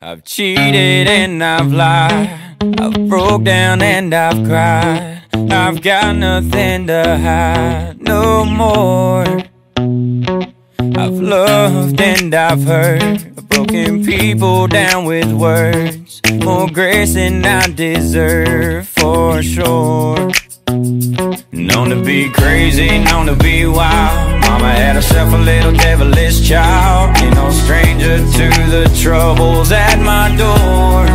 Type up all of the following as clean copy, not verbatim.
I've cheated and I've lied, I've broke down and I've cried. I've got nothing to hide no more. I've loved and I've hurt, broken people down with words. More grace than I deserve for sure. Known to be crazy, known to be wild. Mama had herself a little devilish child. Ain't no stranger to the troubles at my door.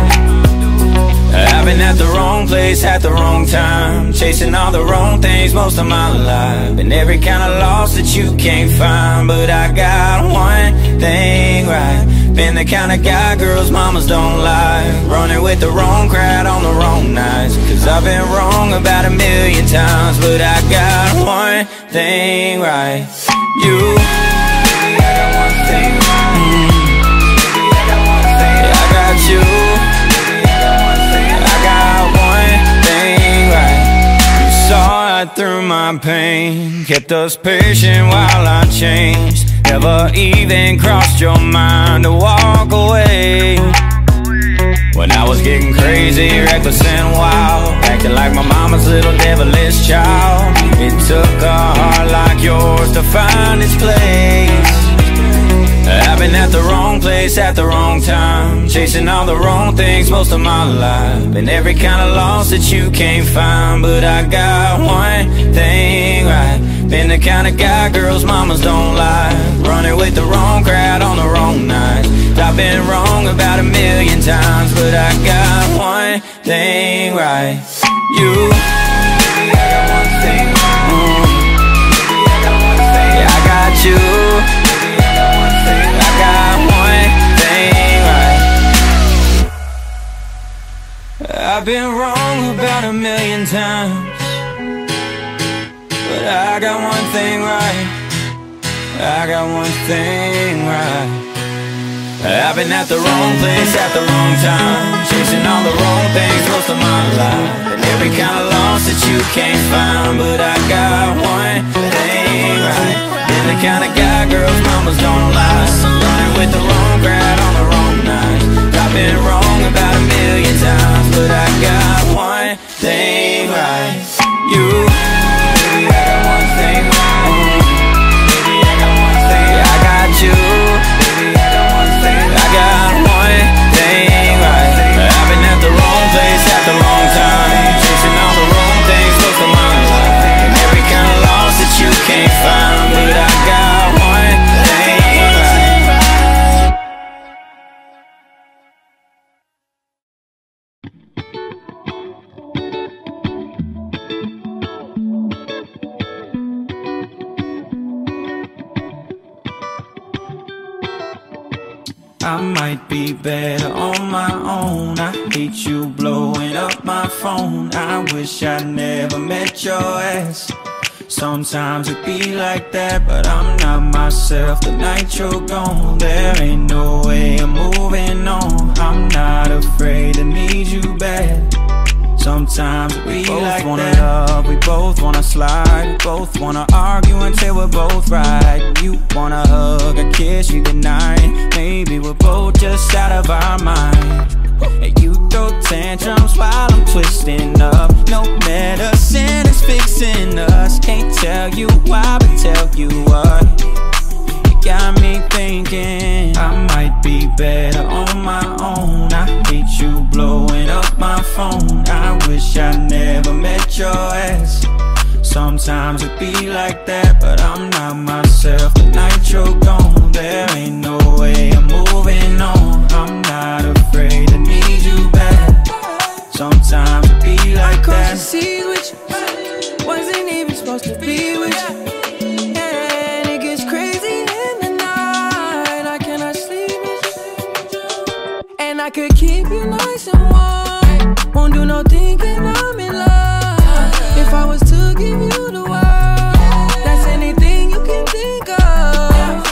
I've been at the wrong place at the wrong time, chasing all the wrong things most of my life. Been every kind of loss that you can't find, but I got one thing right. Been the kind of guy girls mamas don't like, running with the wrong crowd on the wrong nights. Cause I've been wrong about 1,000,000 times, but I got one thing right. You, baby, I got one thing right. Baby, I got one thing right. I got you, baby, I got one thing right. I got one thing right. You saw right through my pain, kept us patient while I changed. Never even crossed your mind to walk away. When I was getting crazy, reckless and wild, acting like my mama's little devilish child. It took a heart like yours to find its place. I've been at the wrong place at the wrong time, chasing all the wrong things most of my life. Been every kind of loss that you can't find, but I got one thing right. Been the kind of guy girls mamas don't like, running with the wrong crowd on the wrong night. I've been wrong about 1,000,000 times, but I got one thing right. You, baby, I got one thing right. Baby, I got one thing right. I got you, baby, I got one thing right. I got one thing right. I've been wrong about 1,000,000 times, but I got one thing right. I got one thing right. I've been at the wrong place at the wrong time, chasing all the wrong things most of my life. And every kind of loss that you can't find, but I got one thing right. Been the kind of guy girls mamas don't lie, running with the wrong crowd on the wrong night. I've been wrong about 1,000,000 times, but I got one thing right. You, I might be better on my own. I hate you blowing up my phone. I wish I never met your ass. Sometimes it be like that, but I'm not myself the night you're gone. There ain't no way I'm moving on. I'm not afraid to need you bad. Sometimes we both wanna love, we both wanna slide, we both wanna argue until we're both right. You wanna hug, a kiss, you deny. Maybe we're both just out of our mind. And you throw tantrums while I'm twisting up. No medicine is fixing us. Can't tell you why, but tell you what. Got me thinking I might be better on my own. I hate you blowing up my phone. I wish I never met your ass. Sometimes it be like that, but I'm not myself the night you're gone. There ain't no way I'm moving on. I'm not afraid to need you back. Sometimes it be like I that. I see which wasn't even supposed to be with you. I could keep you nice and warm. Won't do no thinking, I'm in love. If I was to give you the world, that's anything you can think of.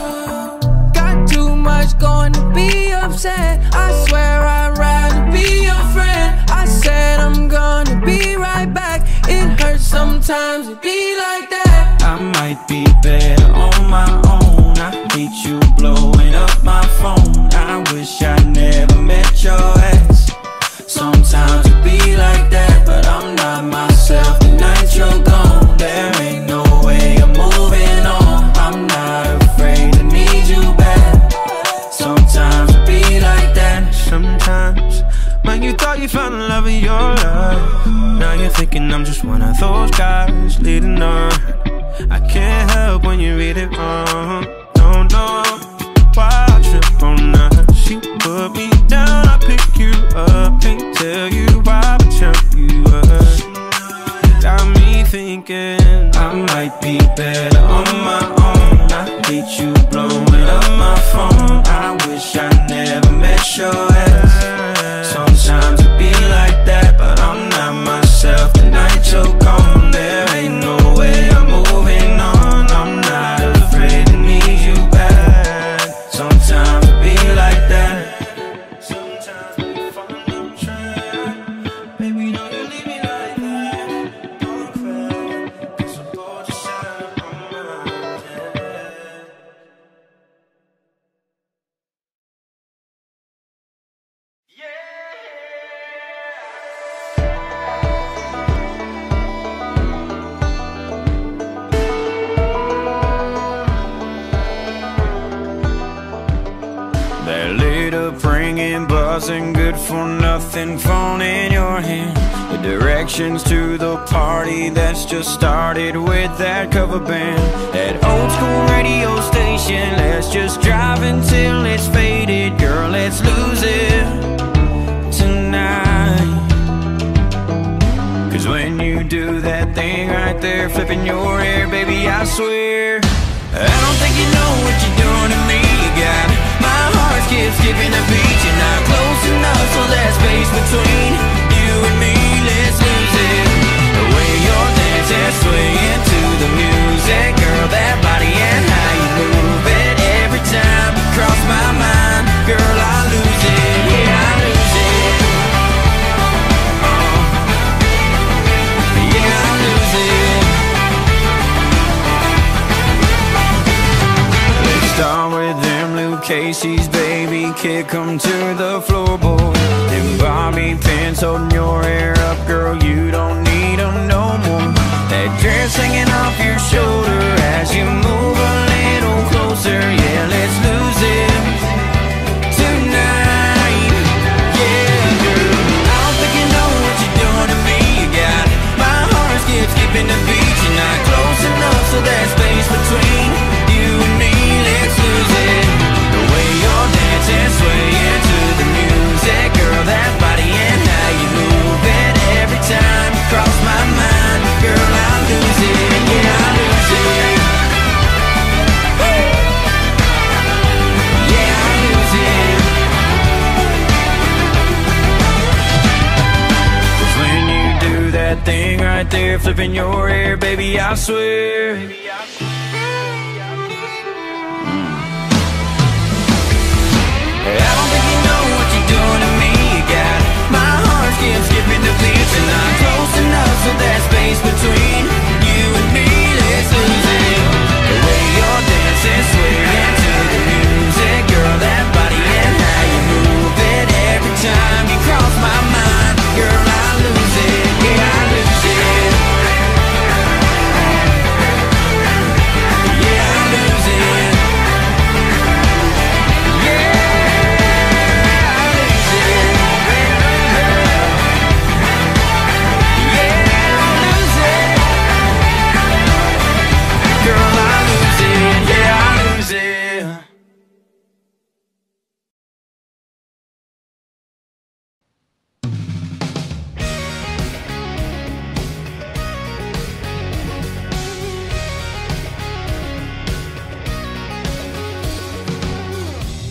Got too much going to be upset. I swear I'd rather be your friend. I said I'm gonna be right back. It hurts sometimes to be like that. I might be better on my own. I hate you blowing up my phone. I wish I never met you found the love of your life. Now you're thinking I'm just one of those guys leading on. I can't help when you read it wrong. Don't know why I trip on her. She put me down, I pick you up. Can't tell you why, but jump you up. Got me thinking I might be better on my own. I hate you blowing up my phone. I wish I never met your ass. Sometimes it be like that, but I'm not myself. The night you're gone, there ain't no way I'm moving on. I'm not afraid to need you back. Sometimes it be like that. Sometimes we fall on track. Baby, don't you leave me like that. Don't fail, 'cause I'm bored to shine on my head. That lit up, ringing, buzzing, good for nothing phone in your hand. The directions to the party that's just started with that cover band. That old school radio station, let's just drive until it's faded. Girl, let's lose it tonight. 'Cause when you do that thing right there, flipping your hair, baby, I swear I don't think you know what you're doing to me, God. My heart keeps skipping a beat. You're not close enough, so there's space between you and me. Let's lose it. The way your dance is swaying to the music, girl, that body and how you move it every time you cross my mind, girl, I lose it. Yeah, I lose it. Yeah, I lose it. Let's start with them Casey's, baby, kick them to the floorboard. Them bobby pins holding your hair up, girl, you don't need them no more. That dress hanging off your shoulder as you move a little closer. Yeah, let's lose it tonight. Yeah, girl, I don't think you know what you're doing to me, God. My heart keeps skipping a beat. You're not close enough, so there's space between you and me. Let's lose it. Your dance and sway into the music, girl, that body and how you move it every time you cross my mind, girl, I lose it. Yeah, I lose it. Yeah, I lose it. 'Cause when you do that thing right there, flipping your hair, baby, I swear. I don't think you know what you're doing to me, God. My heart keeps skipping the beats, and I'm close enough so there's space between you and me. Let's lose it. The way you're dancing, swaying to the music, girl, that body and how you move it every time you cross my mind, girl, I lose it. Yeah, I lose it. Yeah, I lose it.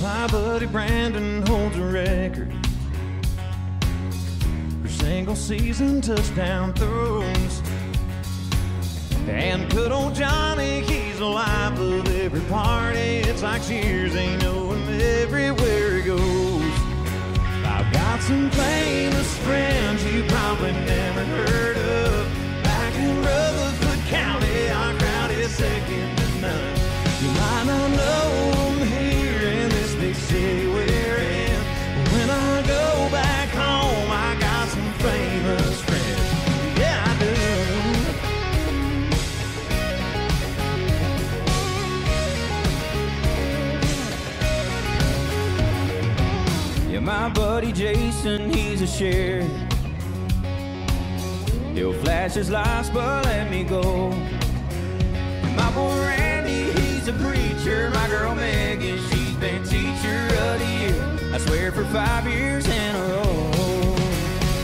My buddy Brandon holds a record for single season touchdown throws. And good old Johnny, he's the life of every party. It's like Cheers, they know him everywhere he goes. I've got some famous friends you probably never heard of. Back in Rutherford County, our crowd is second to none. You might not know them here in this big city we're in, but when I go back home, I got some famous friends. Yeah, I do. You my buddy Jason, he's a sheriff. He'll flash his lights but let me go. My boy Randy, he's a preacher. My girl Megan, she's been teacher of the year, I swear, for 5 years in a row.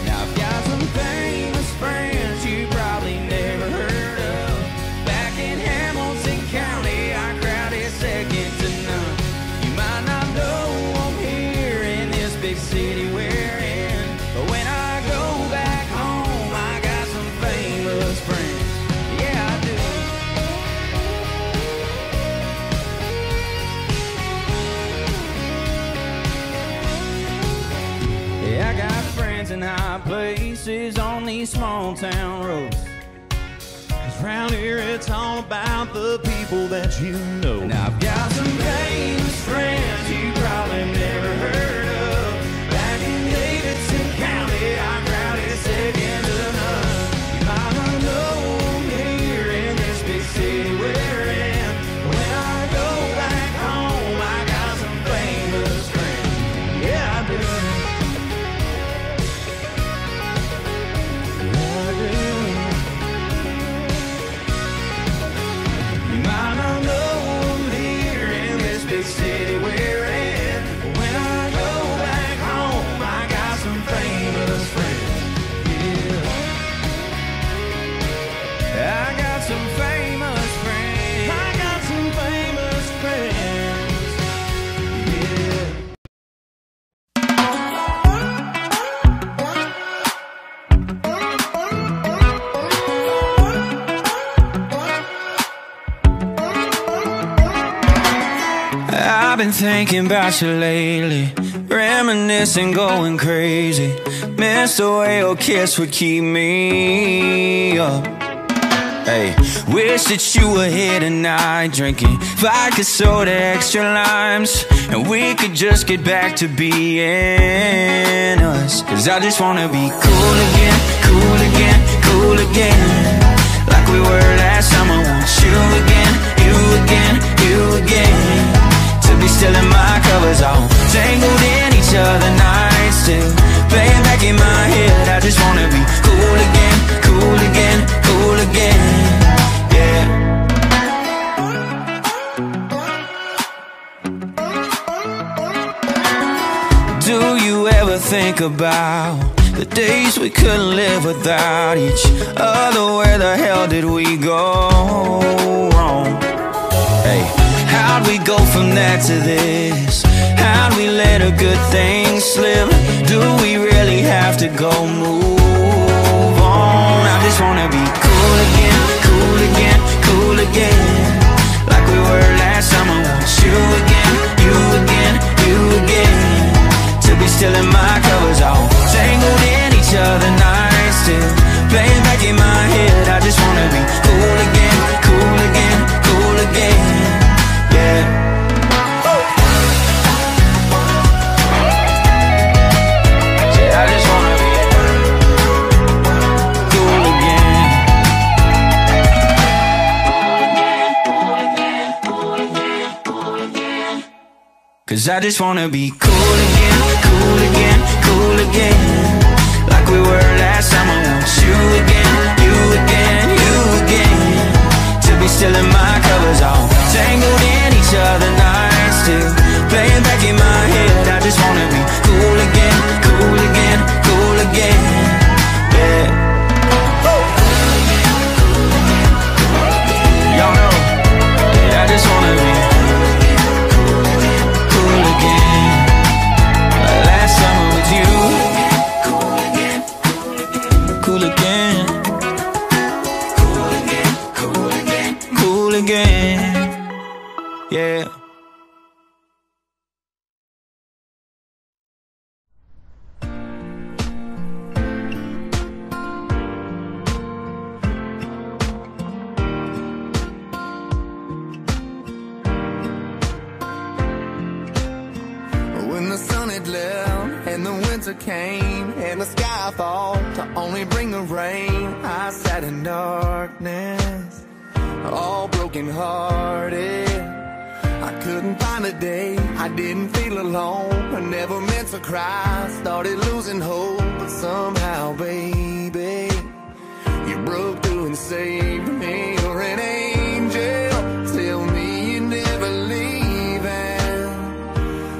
Now I've got some famous friends you probably never heard of. Back in Hamilton County, our crowd is second to none. You might not know I'm here in this big city we're in, but when I go back home, I got some famous friends. I got friends in high places on these small town roads, 'cause round here it's all about the people that you know. And I've got some famous friends you probably never heard of. Back in Davidson County, our crowd is second to none. You might not know I'm here in this big city we're in, but when I go back home, I got some famous friends. Yeah, I do. I've been thinking about you lately, reminiscing, going crazy. Missed the way your kiss would keep me up. Hey, wish that you were here tonight, drinking vodka soda, extra limes, and we could just get back to being us. 'Cause I just wanna be cool again, cool again, cool again, like we were last time. I want you again, you again, you again, to be still in my covers, all tangled in each other night, still playing back in my head. I just wanna be cool again, cool again, cool again, yeah. Do you ever think about the days we couldn't live without each other? Where the hell did we go wrong? Hey, how'd we go from that to this? How'd we let a good thing slip? Do we really have to go move on? I just wanna be cool again, cool again, cool again, like we were last time. I want you again, you again, you again, to be still in my covers, all tangled in each other night, still playing back in my head. I just wanna be cool again, cool again, cool again. Cause I just wanna be cool again, cool again, cool again, like we were last time. I want you again, you again, you again, to be still in my covers, all tangled in each other night, still playing back in my head. I just wanna be cool again, cool again, cool again, yeah. Came and the sky fall to only bring the rain. I sat in darkness, all broken hearted. I I couldn't find a day, I didn't feel alone. I never meant to cry, started losing hope. But somehow, baby, you broke through and saved me. You're an angel, tell me you're never leaving,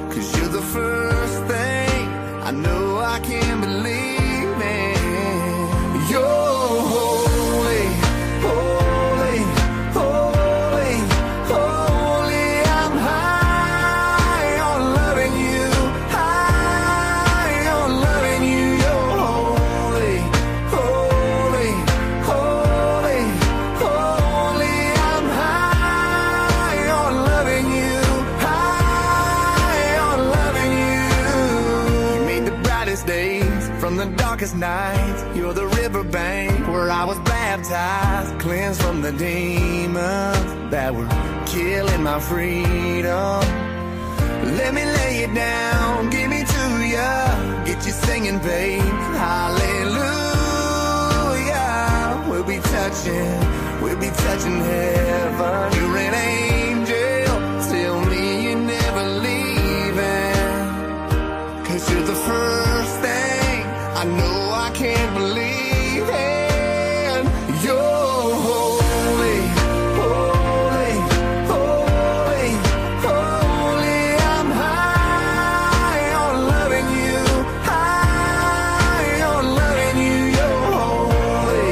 'cause you're the first thing I know I can't believe. From the darkest nights, you're the riverbank where I was baptized, cleansed from the demons that were killing my freedom. Let me lay you down, give me to you, get you singing, babe. Hallelujah. We'll be touching heaven. You're an angel, tell me you're never leaving, 'cause you're the first thing I know I can't believe in. You're holy, holy, holy, holy. I'm high on loving you, high on loving you. You're holy,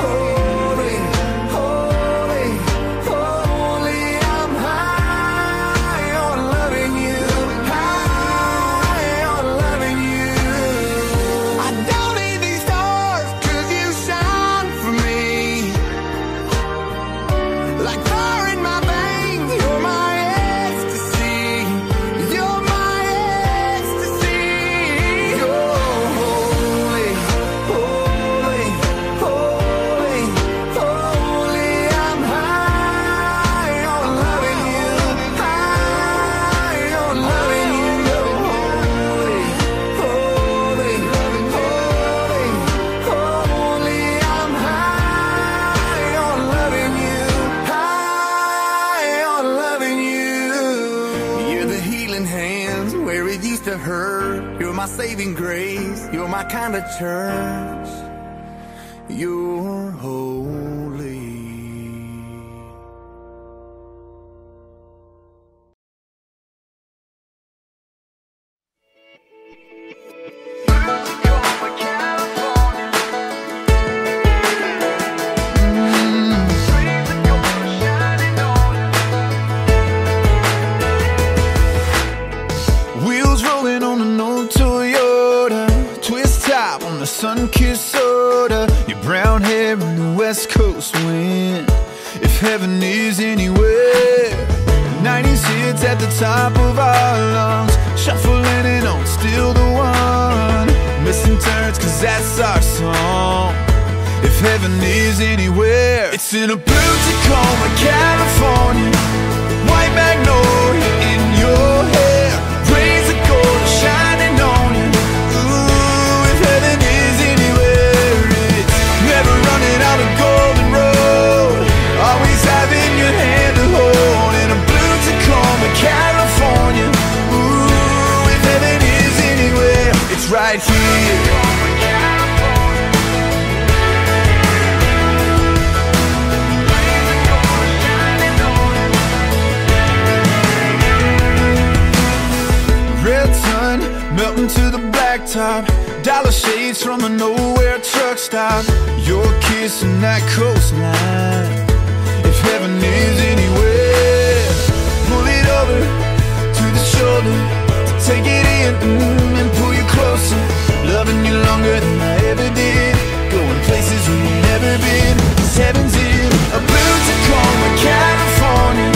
holy, holy, holy. I'm high on loving you, high on loving you. Hands where it used to hurt. You're my saving grace. You're my kind of church. You're holy. Sun-kissed soda, your brown hair in the west coast wind. If heaven is anywhere, the 90s hits at the top of our lungs, shuffling it on, still the one. Missing turns, 'cause that's our song. If heaven is anywhere, it's in a blue Tacoma, California. White magnolia in your hair, rays of gold shining on you. Right here, red sun melting to the blacktop, dollar shades from a nowhere truck stop. Your kiss in that coastline. If heaven is anywhere, pull it over to the shoulder, take it in and pull you closer. Loving you longer than I ever did, going places we've never been. 'Cause heaven's in a blue Tacoma, California.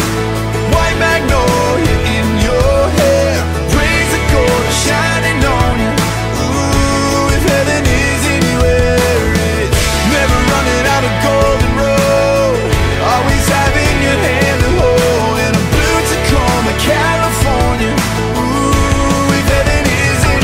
White magnolia in your hair, rays of gold shining on you. Ooh, if heaven is anywhere, it's never running out of golden road, always having your hand to hold. In a blue Tacoma, California. Ooh, if heaven is anywhere,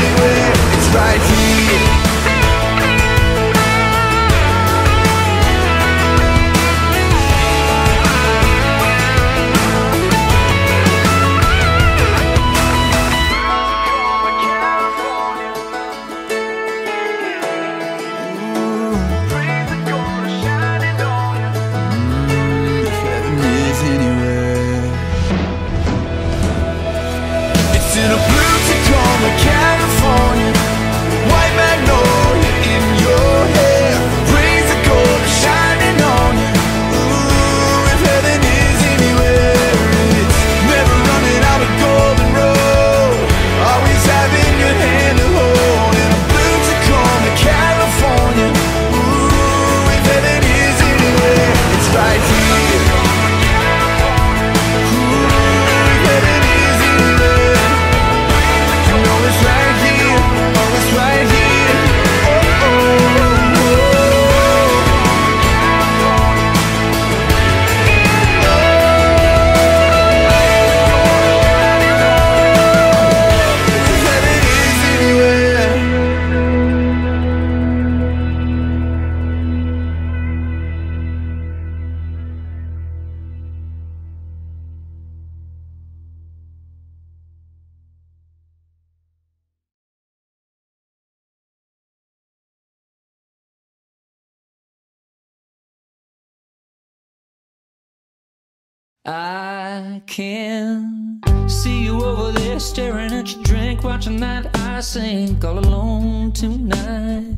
I can see you over there staring at your drink, watching that I sink all alone tonight.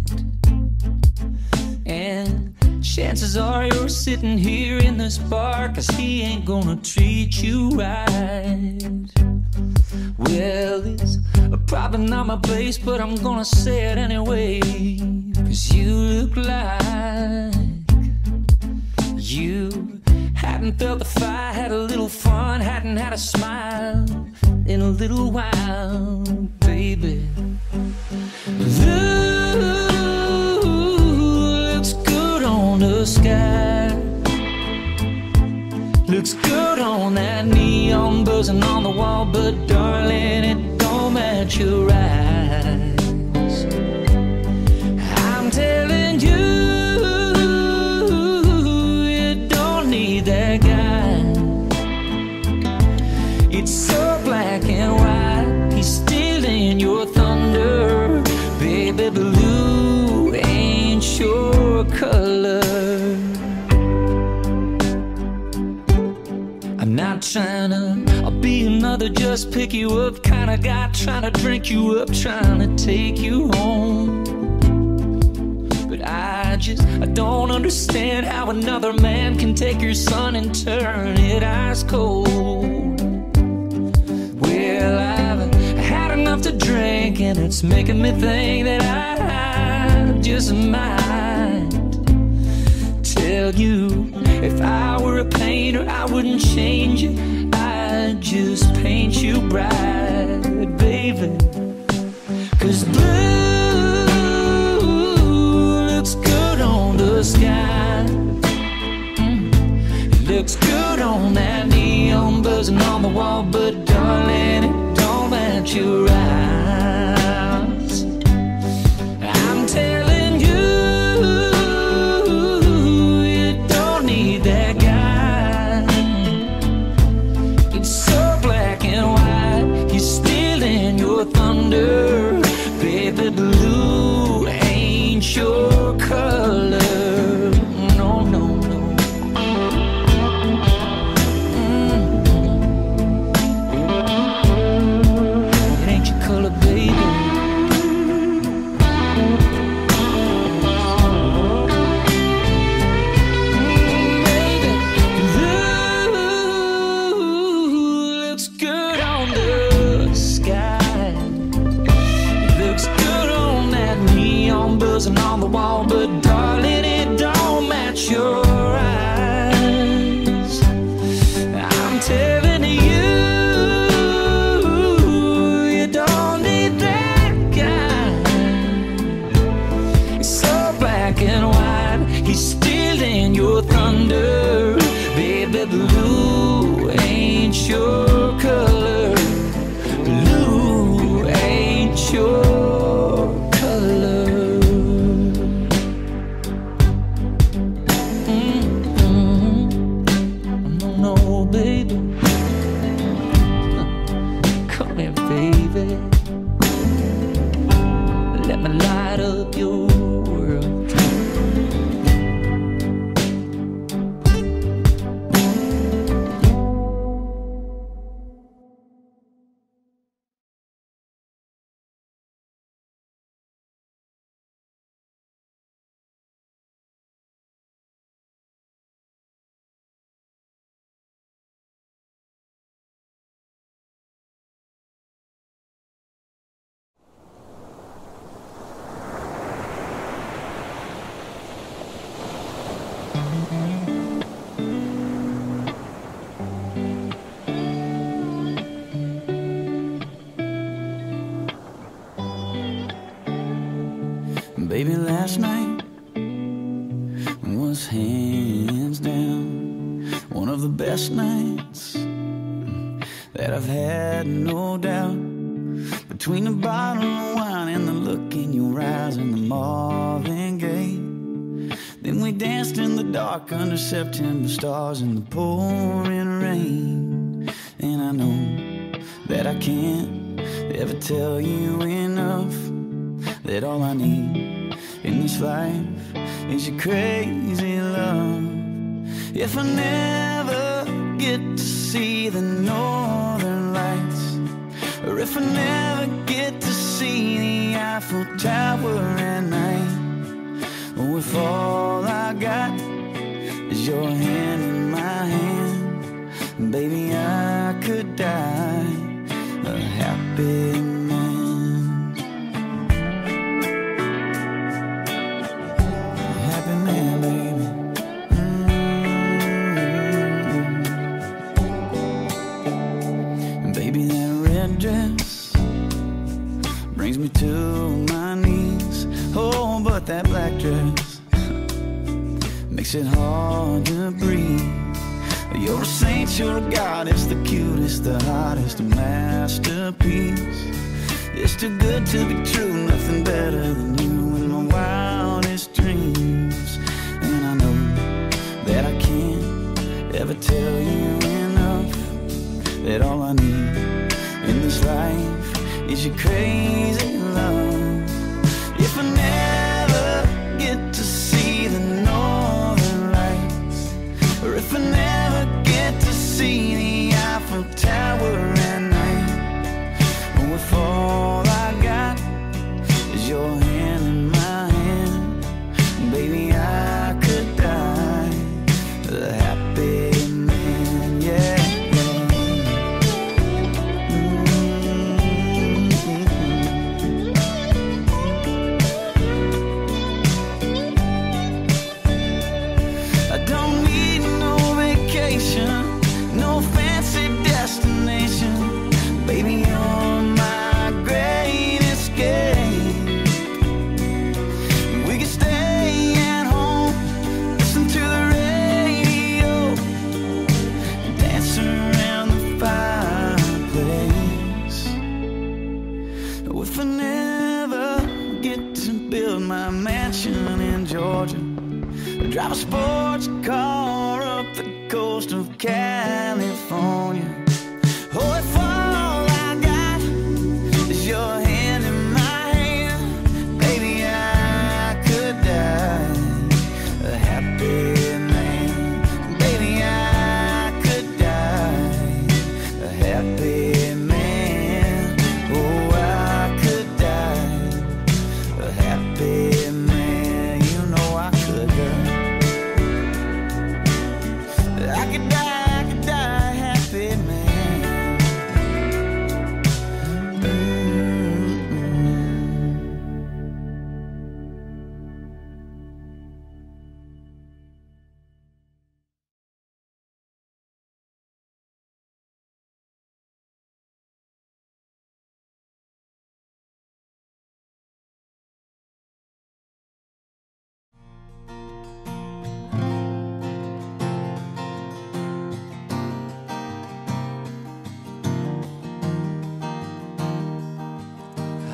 And chances are you're sitting here in this bar, 'cause he ain't gonna treat you right. Well, it's probably not my place, but I'm gonna say it anyway, 'cause you look like you hadn't felt the fire, had a little fun, hadn't had a smile in a little while, baby. Looks good on the sky, looks good on that neon buzzing on the wall, but darling, it don't match your eyes. I'm telling you, that guy, it's so black and white, he's stealing your thunder, baby. Blue ain't your color. I'm not trying to be another just pick you up kind of guy, trying to drink you up, trying to take you home. But I don't understand how another man can take your son and turn it ice cold. Well, I've had enough to drink, and it's making me think that I just might tell you, if I were a painter, I wouldn't change you, I'd just paint you bright, baby. 'Cause blue sky, looks good on that neon buzzing on the wall, but darling, it don't match your eyes. I'm telling you, you don't need that guy. It's so black and white, he's stealing your thunder, baby. Blue ain't your color. On the wall, but darling, it don't match your eyes. I'm telling you, you don't need that guy. He's so black and white, he's stealing your thunder, baby. Blue ain't your color. Blue ain't your baby. Come here, baby, let me light up your world. Baby, last night was hands down one of the best nights that I've had, no doubt. Between the bottle of wine and the look in your eyes and the Marvin Gaye, then we danced in the dark under September stars in the pouring rain. And I know that I can't ever tell you enough that all I need in this life is your crazy love. If I never get to see the Northern Lights, or if I never get to see the Eiffel Tower at night, or if all I got is your hand in my hand, baby, I could die a happy man. Dress brings me to my knees. Oh, but that black dress makes it hard to breathe. You're a saint, you're a goddess, the cutest, the hottest, a masterpiece. It's too good to be true, nothing better than you in my wildest dreams. And I know that I can't ever tell you enough that all I need in this life is your crazy love. If I never get to see the Northern Lights, or if I never get to see the Eiffel Tower at night, or if all I got is your hand in my hand, baby, I could die a happy man, yeah. If I never get to build my mansion in Georgia, or drive a sports car up the coast of California, oh, if all I got is your hand in my hand, baby, I could die a happy man. Baby, I could die a happy man.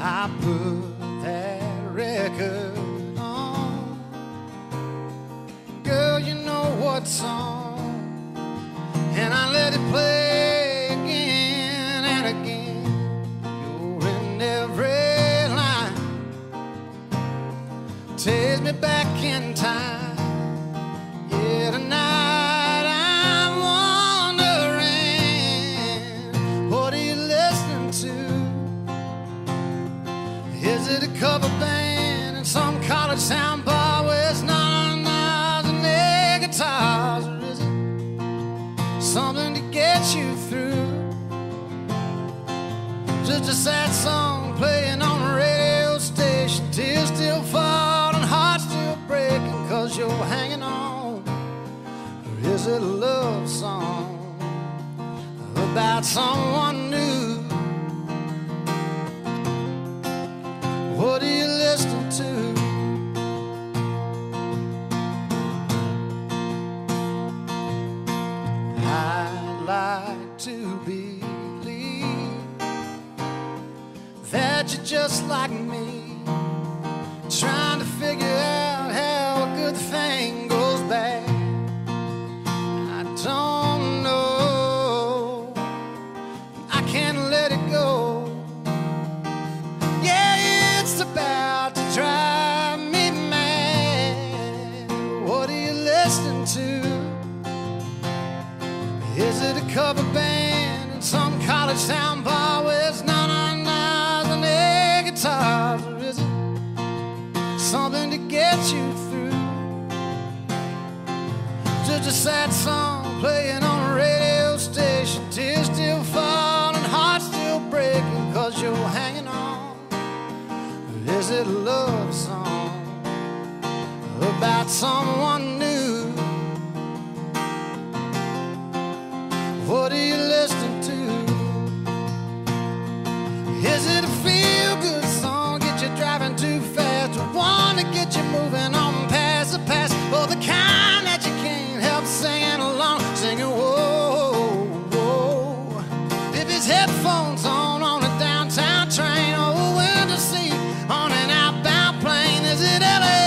I put that record on, girl, you know what song, and I let it play again and again. You're in every line, takes me back in time. Yeah, tonight I'm wondering, what are you listening to? Is it a cover band in some college sound bar where it's not on knives and air guitars? Or is it something to get you through? Just a sad song playing on the radio station, tears still falling, hearts still breaking, 'cause you're hanging on. Or is it a love song about someone new? What are you listening to? I'd like to believe that you're just like me, trying to figure out how a good thing goes bad. I don't know, I can't let it go. About to drive me mad. What are you listening to? Is it cover band in some college sound bar with 999s and air guitars. Or is it something to get you through? Just a sad song playing on a radio station, tears still falling, hearts still breaking, 'cause you're hanging on. Or is it a love song about someone new? What are you listening to? Is it a feel-good song? Get you driving too fast, or one to get you moving on past the past, or the kind that you can't help singing along, singing whoa, whoa. If it's headphones on a downtown train, or window seat on an outbound plane, is it L.A.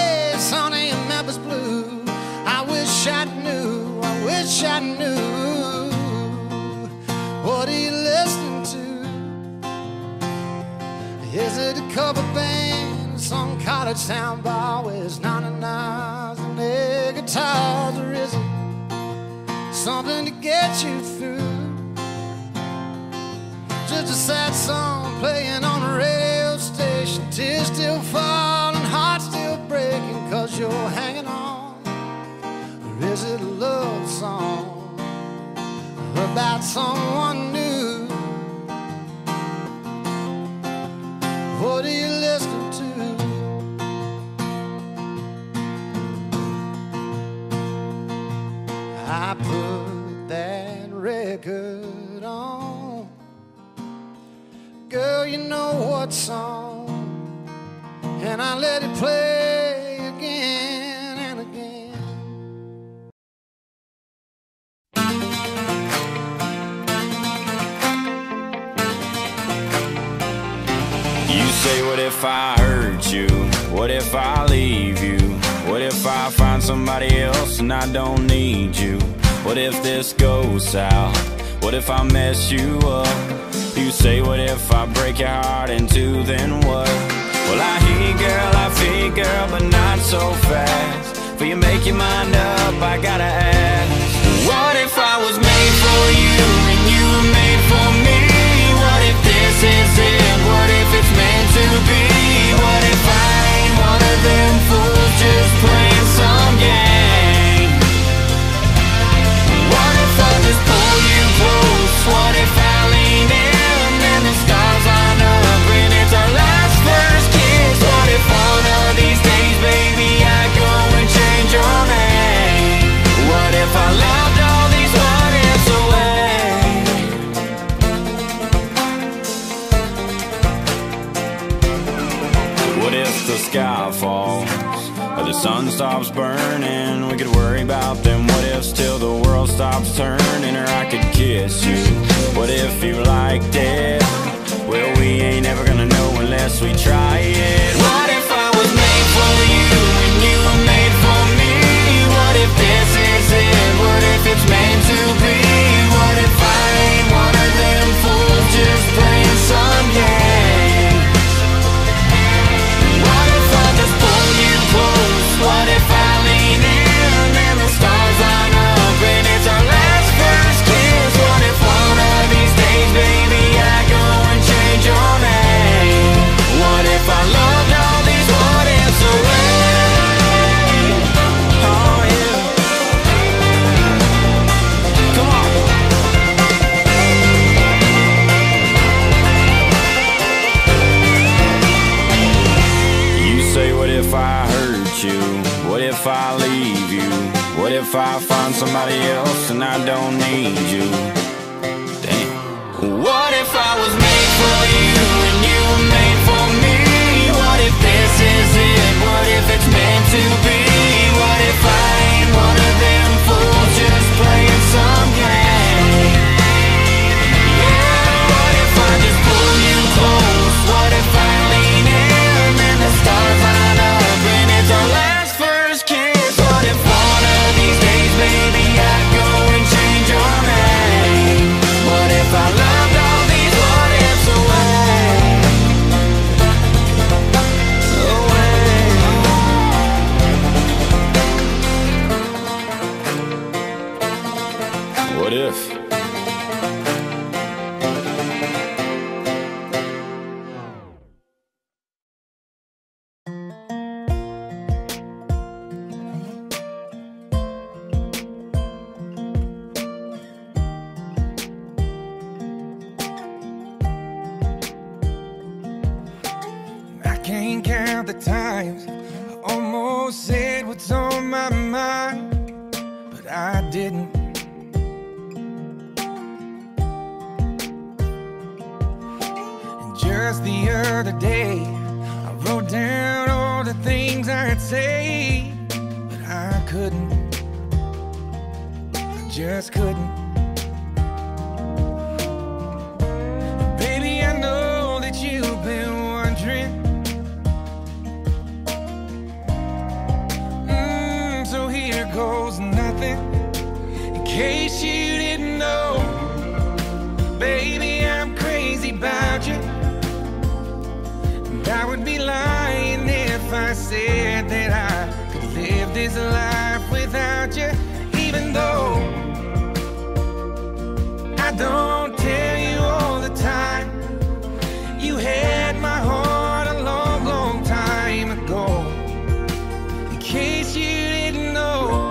sunny and Memphis blue? I wish I knew. I wish I knew. What are you listening to? Is it a cover band, some college sound bar with 999s and air guitars? Or is it something to get you through? Just a sad song playing on a radio station, tears still falling, hearts still breaking, 'cause you're hanging on. Or is it a love song about someone new? What are you listening to? I put that record on, girl, you know what song, and I let it play again and again. You say, what if I hurt you? What if I leave you? What if I find somebody else and I don't need you? What if this goes south? What if I mess you up? You say, what if I break your heart in two, then what? Well, I hear you, girl, I feel you, girl, but not so fast. For you make your mind up, I gotta ask. What if I was made for you and you were made for me? What if this is it? What if it's meant to be? What if I ain't one of them fools just playing some game? What if I just pull you close? What if I lean in and the stars line up and it's our last first kiss? What if one of these days, baby, I go and change your name? What if I loved all these what ifs away? The sky falls, or the sun stops burning. We could worry about them what ifs till the world stops turning. Or I could kiss you. What if you liked it? Well, we ain't ever gonna know unless we try it. What if I was made for you and you were made for me? What if this is it? What if it's meant to be? What if I ain't one of them fools just playing some game? What if I lean in and the stars line up and it's our last first kiss? What if one of these days, baby, I go and change your name? What if I loved all these what ifs away? Oh yeah. Come on. You say, what if I hurt you? What if I leave you? What if I find somebody else and I don't need you? Damn. What if I was made for you and you were made for me? What if this is it? What if it's meant to be? What if I ain't one of them fools just playing some game? Yeah, what if I just pull you close? What if I lean in and the stars line up and it's our last? If I loved all these what ifs away. count the times I almost said what's on my mind, but I didn't. And just the other day, I wrote down all the things I'd say, but I couldn't. I just couldn't. Goes nothing, in case you didn't know, baby, I'm crazy about you, and I would be lying if I said that I could live this life without you, even though I don't tell you all the time. You had my heart a long, long time ago, in case you didn't know.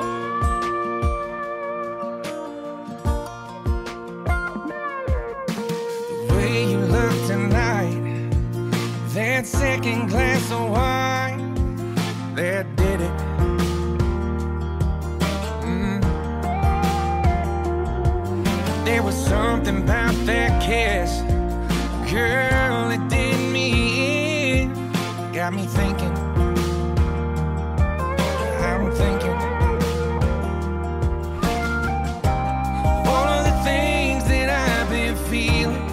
That second glass of wine, that did it. There was something about that kiss, girl, it did me in. Got me thinking, I'm thinking, all of the things that I've been feeling.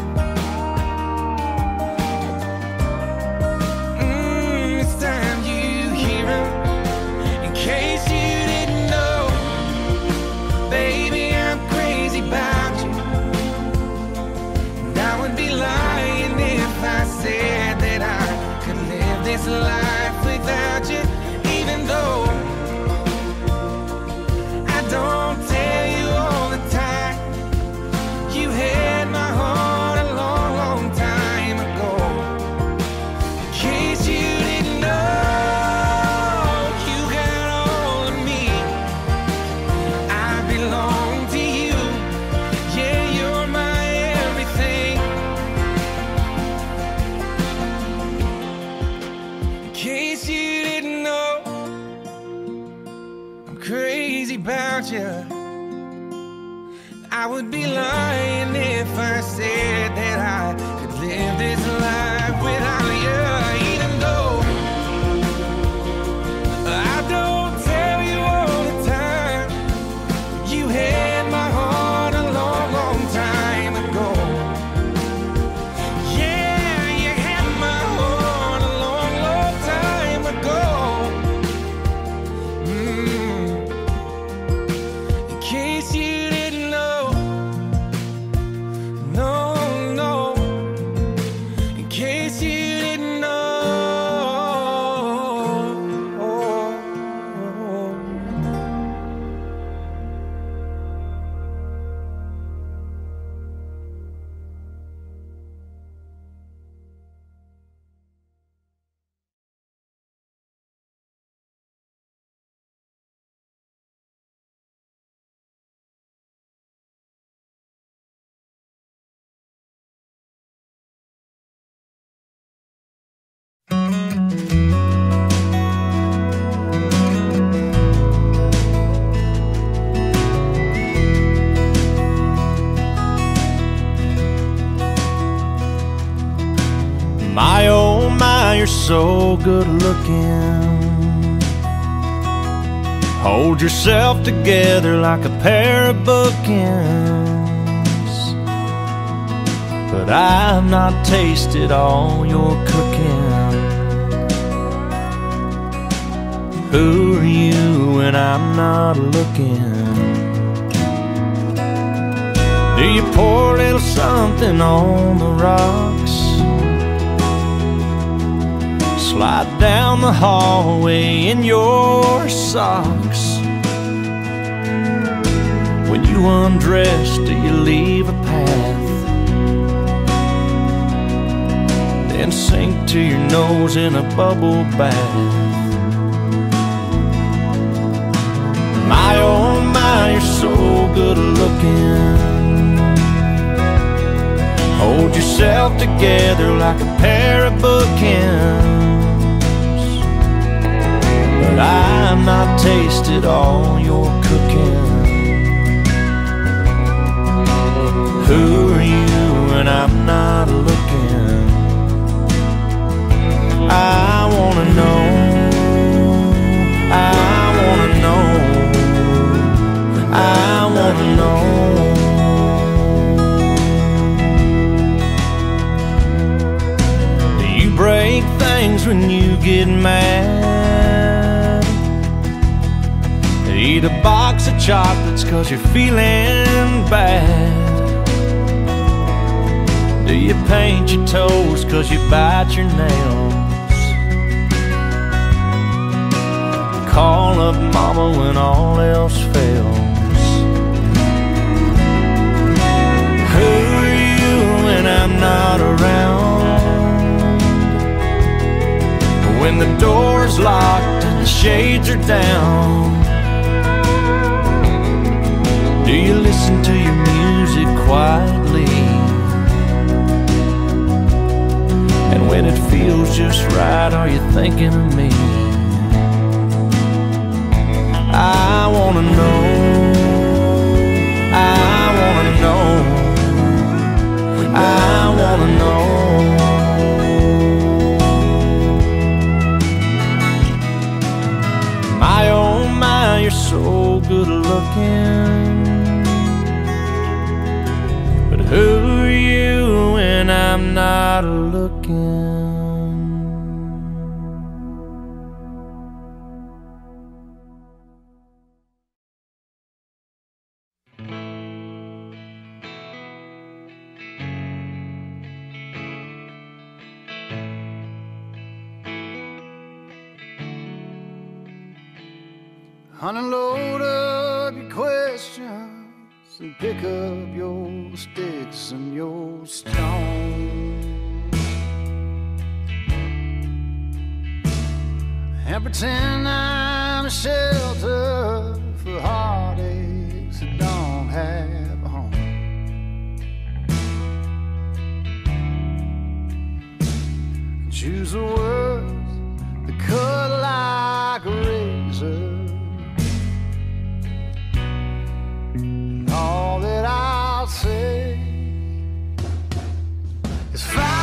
This life without you, even though I don't tell you all the time. You had my heart a long, long time ago, in case you didn't know. You got all of me, I belong to you. Yeah, you're my everything. In case you didn't know, I'm crazy about you. I would be lying if I said that I could live this life without you, even though I don't tell you all the time. You had my heart a long, long time ago. My oh my, you're so good looking. Hold yourself together like a pair of bookends. But I've not tasted all your cooking. Who are you when I'm not looking? Do you pour a little something on the rocks? Slide down the hallway in your socks. When you undress, do you leave a path? Then sink to your nose in a bubble bath. My oh my, you're so good looking. Hold yourself together like a pair of bookends. tasted all your cooking. Who are you when I'm not looking? I wanna know, I wanna know, I wanna know. Do you break things when you get mad? Eat a box of chocolates 'cause you're feeling bad? Do you paint your toes 'cause you bite your nails? Call up mama when all else fails. Who are you when I'm not around? When the door's locked and the shades are down, do you listen to your music quietly? And when it feels just right, are you thinking of me? I wanna know, I wanna know, I wanna know. My oh my, you're so good looking. Who are you when I'm not looking? Unload up your questions and pick up your sticks and your stones, and pretend I'm a shelter for heartaches that don't have a home. Choose the words that cut like a razor. All that I'll say is fire.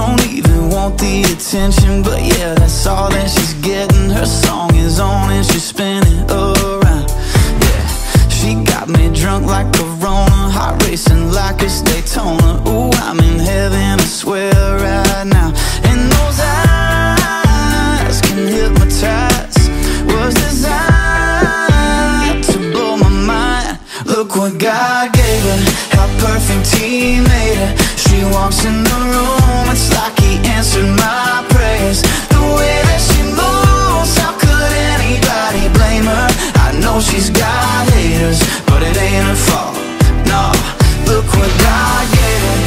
don't even want the attention, but yeah, that's all that she's getting. Her song is on and she's spinning around. Yeah, she got me drunk like Corona, heart racing like it's Daytona. Ooh, I'm in heaven, I swear right now. And those eyes can hypnotize, was designed to blow my mind. Look what God gave her, how perfect He made her. She walks in the room, it's like He answered my prayers. The way that she moves, how could anybody blame her? I know she's got haters, but it ain't her fault. No, look what God gave her.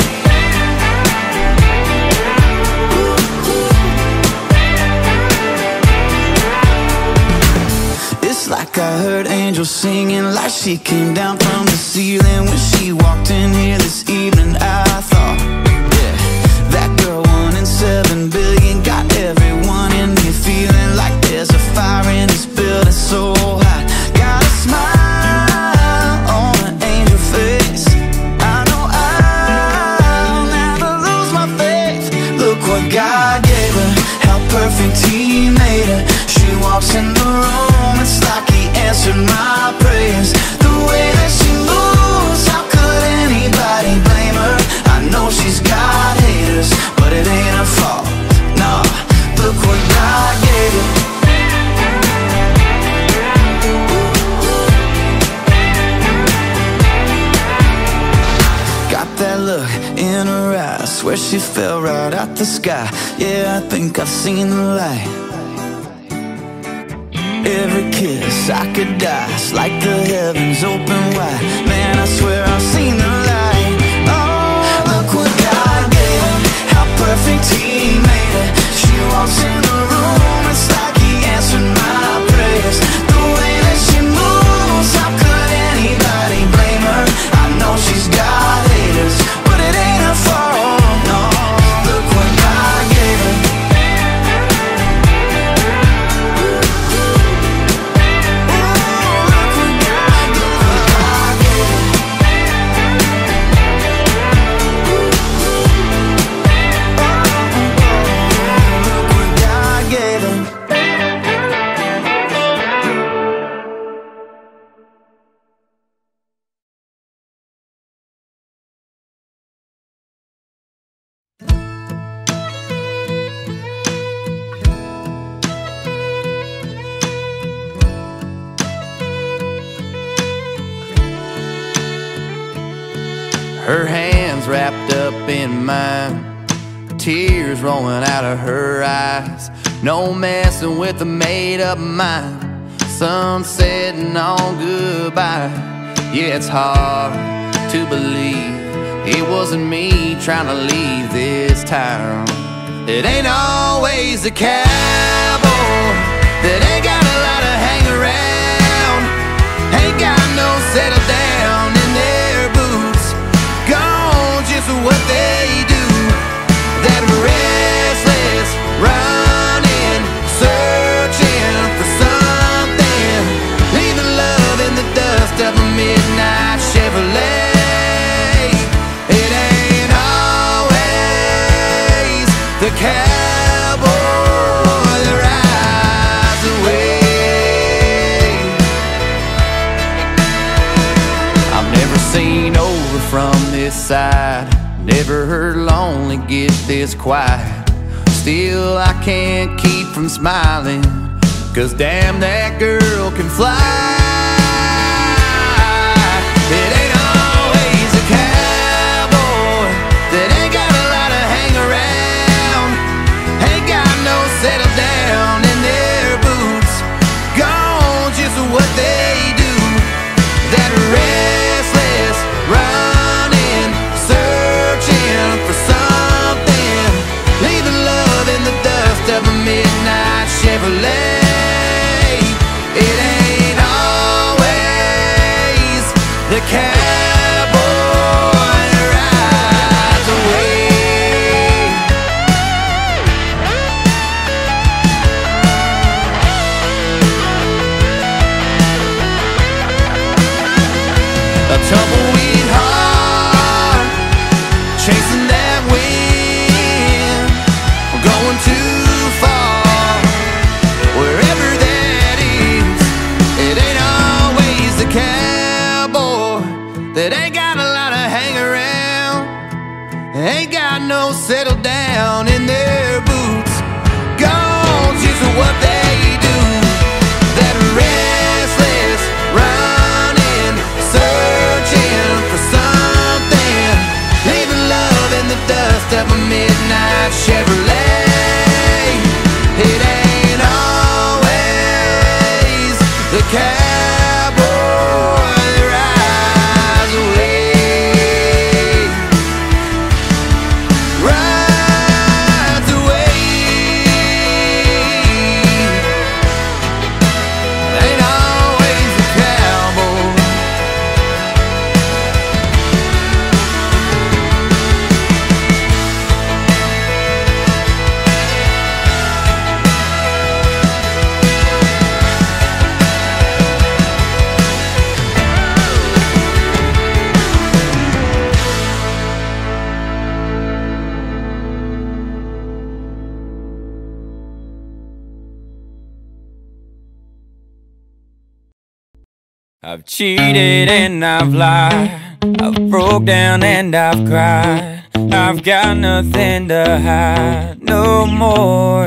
Ooh. It's like I heard angels singing, like she came down from the ceiling. When she walked in here this evening, I thought, 7 billion, got everyone in here feeling like there's a fire in this building so hot. Got a smile on an angel face, I know I'll never lose my faith. Look what God gave her, how perfect He made her. She walks in the room, it's like He answered my prayers. The way that she moves, how could anybody blame her? I know she's got haters, but it ain't her fault. No, look what God gave her. Got that look in her eyes, swear she fell right out the sky. Yeah, I think I've seen the light. Every kiss I could die, it's like the heavens open wide. Man, I swear I've seen the light. Perfect He made her. She walks in the room, it's like He answered my prayers. The way that she moves, how could anybody blame her? I know she's got haters, but it ain't her fault. No, look what God gave her. Ooh, look what God gave her. Look what God gave her. Her hands wrapped up in mine, tears rolling out of her eyes. No messing with a made-up mind, sun setting on goodbye. Yeah, it's hard to believe it wasn't me trying to leave this town. It ain't always the cowboy that ain't got a lot to hang around, ain't got no settle down in there. What they do, that restless running, searching for something, leaving love in the dust of a midnight Chevrolet. It ain't always the cowboy that rides away. I've never seen over from this side, never heard lonely get this quiet. Still I can't keep from smiling, 'cause damn, that girl can fly. Midnight Chevrolet, it ain't all that ain't got a lot of hang around, ain't got no settle down in their boots. Gone's using what they do, that restless running, searching for something, leaving love in the dust of a midnight Chevrolet. It ain't always the cowboy that rides away, rides away. Ain't always a cowboy. I've cheated and I've lied, I've broke down and I've cried, I've got nothing to hide no more.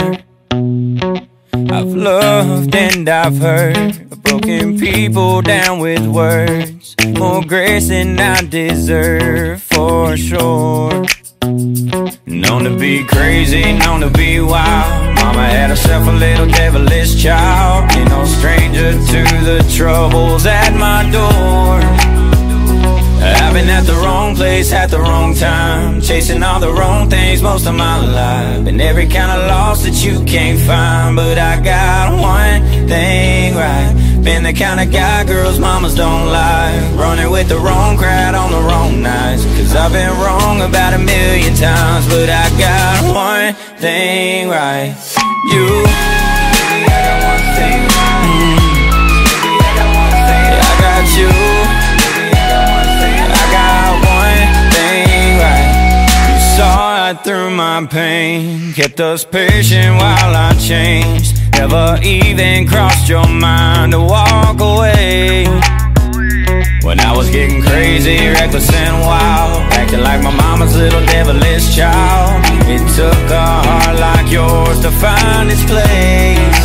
I've loved and I've hurt, broken people down with words, more grace than I deserve for sure. Known to be crazy, known to be wild, mama had herself a little devilish child, ain't no stranger to the troubles at my door. I've been at the wrong place at the wrong time, chasing all the wrong things most of my life, and every kind of loss that you can't find. But I got one thing right, been the kind of guy girls mamas don't like, running with the wrong crowd on the wrong nights, cause I've been wrong about 1,000,000 times. But I got one thing right, you. Through my pain, kept us patient while I changed, never even crossed your mind to walk away. When I was getting crazy, reckless and wild, acting like my mama's little devilish child, it took a heart like yours to find its place.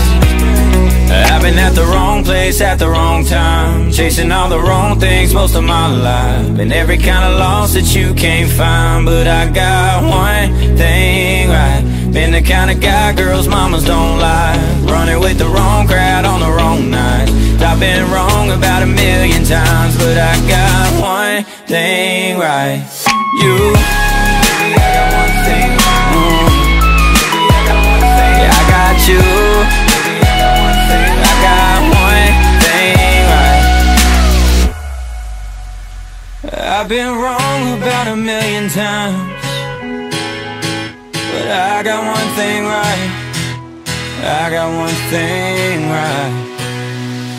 I've been at the wrong place at the wrong time, chasing all the wrong things most of my life, and every kind of loss that you can't find. But I got one thing right, been the kind of guy girls mamas don't like, running with the wrong crowd on the wrong night. I've been wrong about 1,000,000 times, but I got one thing right, you. Maybe I got one thing right, maybe I got one thing right. I got you. I've been wrong about 1,000,000 times, but I got one thing right, I got one thing right.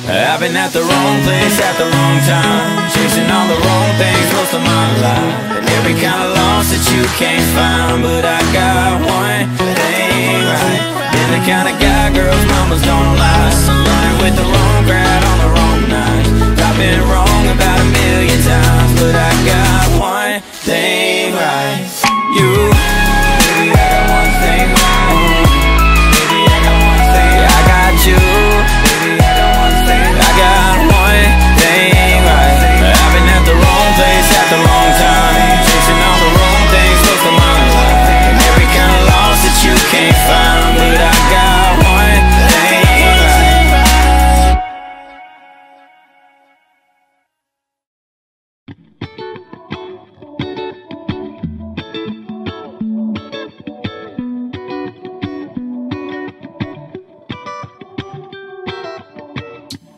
I've been at the wrong place at the wrong time, chasing all the wrong things most of my life, and every kind of loss that you can't find. But I got one thing right, been the kind of guy girls mamas don't lie, running with the wrong crowd on the wrong night. I've been wrong about 1,000,000 times, but I got one thing right, you. Maybe I got one thing right, maybe I got one thing right. I got you. Maybe I got one thing right, I got one thing right. I've been at the wrong place at the wrong time, chasing all the wrong things most of my life, and every kind of loss that you can't find. But I got one thing right.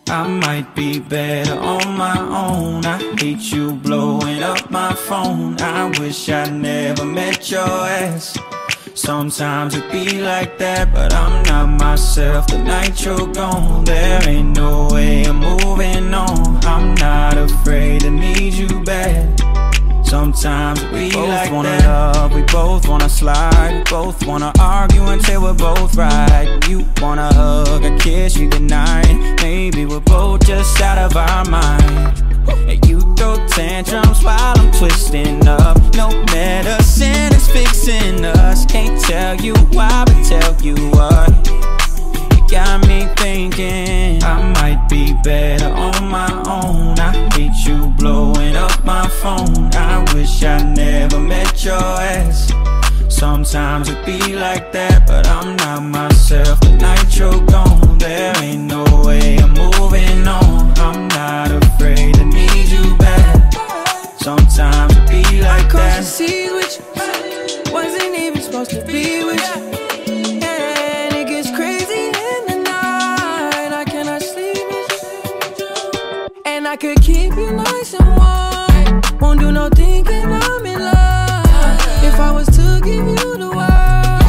I might be better on my own. I hate you blowing up my phone. I wish I never met your ass. Sometimes it be like that, but I'm not myself the night you're gone. There ain't no way I'm moving on. I'm not afraid to need you bad. Sometimes we both wanna love, we both wanna slide, we both wanna argue until we're both right. You wanna hug, a kiss, you goodnight. Maybe we're both just out of our mind. And you throw tantrums while I'm twisting up. No medicine is fixing us. Can't tell you why, but tell you what. You got me thinking I might be better on my own. I hate you blowing up my phone. I wish I never met your ass. Sometimes it be like that, but I'm not myself the night you're gone. There ain't no way I'm moving on. I'm not afraid to need you back. Sometimes it be like that. I see which wasn't even supposed to be with you. And it gets crazy in the night. I cannot sleep with you. And I could keep you nice and warm. Won't do no thinking, I'm in love. If I was to give you the world,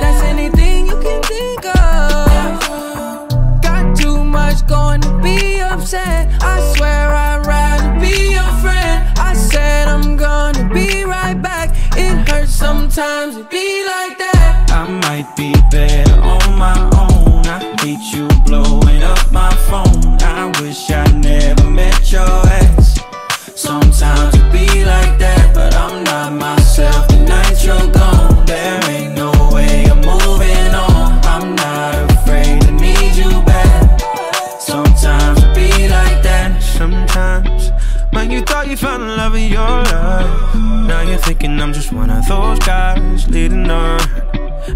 that's anything you can think of. Got too much going to be upset. I swear I'd rather be your friend. I said I'm gonna be right back. It hurts sometimes to be like that. I might be better on my own. I hate you blowing up my phone. I wish I never met your ex. Sometimes it be like that, but I'm not myself. You're gone, there ain't no way I'm moving on. I'm not afraid to need you back. Sometimes it be like that. Sometimes, man, you thought you found the love of your life. Now you're thinking I'm just one of those guys leading on.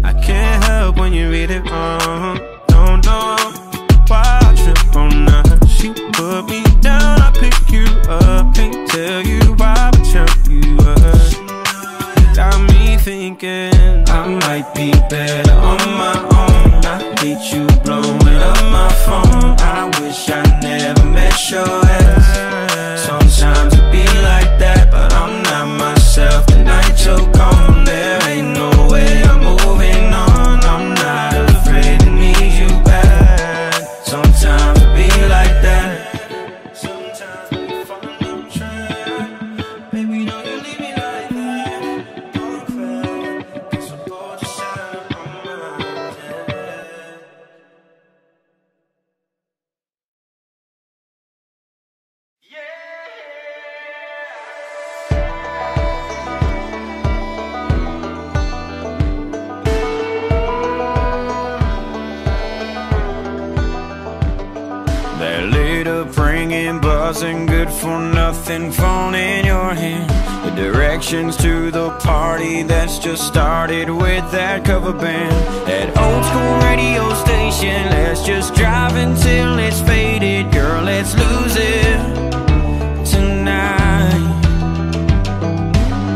I can't help when you read it wrong. Don't know why I trip on her. She put me down, I pick you up. Can't tell you why, but tell you up. Got me thinking I might be better on my own. I hate you blowing up my phone. I wish I never met your ass. Sometimes it be like that, but I'm not myself the night you're gone. There ain't no way I'm moving on. I'm not afraid to need you back. Sometimes it be like that. Sometimes we fall on the track. Baby, don't you leave me like that. Buzzing, good for nothing, phone in your hand. The directions to the party that's just started with that cover band. That old school radio station, let's just drive until it's faded. Girl, let's lose it tonight.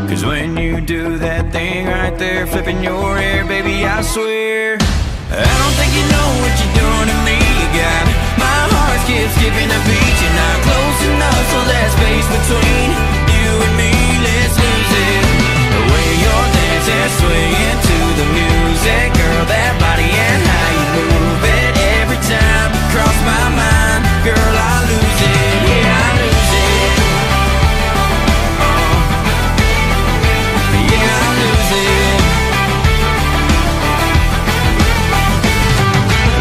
Cause when you do that thing right there, flipping your hair, baby, I swear I don't think you know what you're doing to me. You got my heart keeps skipping a beat. You're not close enough, so there's space between you and me. Let's lose it. The way you're dancing, swaying to the music, girl, that body and how you move it every time you cross my mind, girl, I lose it. Yeah, I lose it. Yeah, I lose it.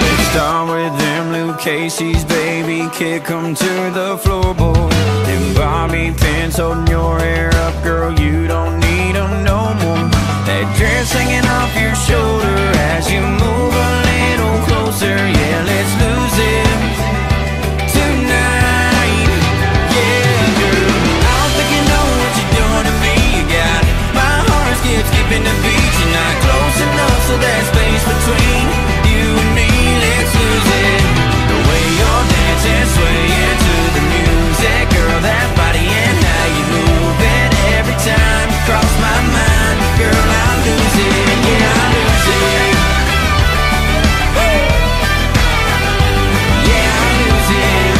Let's start with them Luke Casey's, baby, kick 'em to the floorboard. And bobby pins holding your hair up, girl, you don't need 'em no more. That dress hanging off your shoulder as you move a little closer. Yeah, let's lose it tonight. Yeah, girl, I don't think you know what you're doing to me. You got my heart skipping the beat. You're not close enough, so there's space between you and me. Let's lose it. The way you're dancing, swaying to the music, girl, that body and how you move it every time you cross my mind, girl, I lose it. Yeah, I lose it. Yeah, I lose it.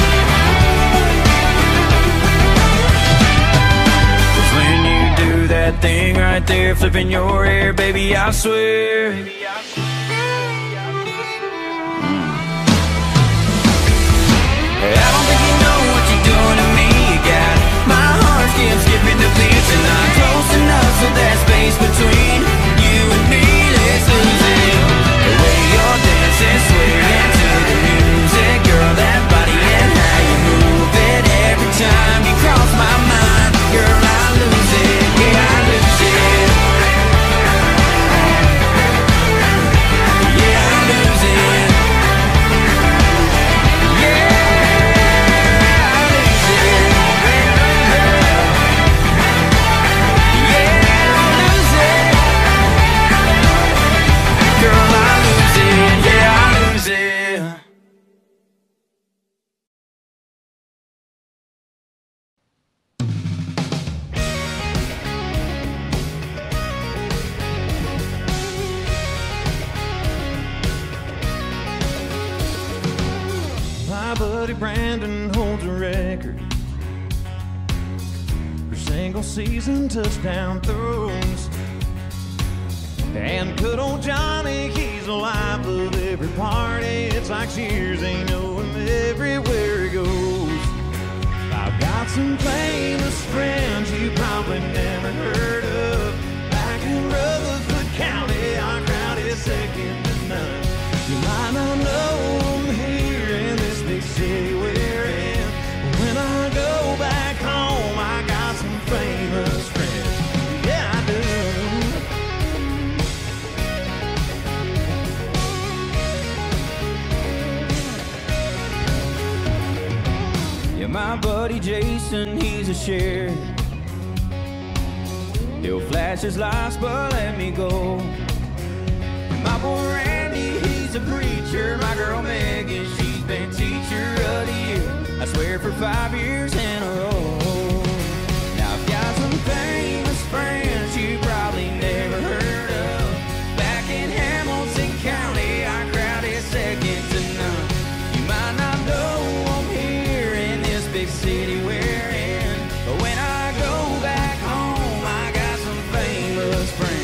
Cause when you do that thing right there, flipping your hair, baby, I swear. I don't think you know what you're doing to me. You got my heart skipping the beats, and not close enough, so there's space between you and me. Let's lose it. The way you're dancing, swearing to the music, girl, that body and how you move it every time you Buddy Brandon holds a record for single season touchdown throws. And good old Johnny, he's the life of every party. It's like Cheers, they know him everywhere he goes. I've got some famous friends you probably never heard of. Back in Rutherford County, our crowd is second to none. You might not know them here in this big city we're in, but when I go back home, I got some famous friends. Yeah, I do. Yeah, my buddy Jason, he's a sheriff. He'll flash his lights, but let me go. My boy Randy, he's a preacher. My girl Megan, she's been teacher of the year, I swear, for 5 years in a row. Now I've got some famous friends you probably never heard of. Back in Hamilton County, our crowd is second to none. You might not know I'm here in this big city we're in, but when I go back home, I got some famous friends.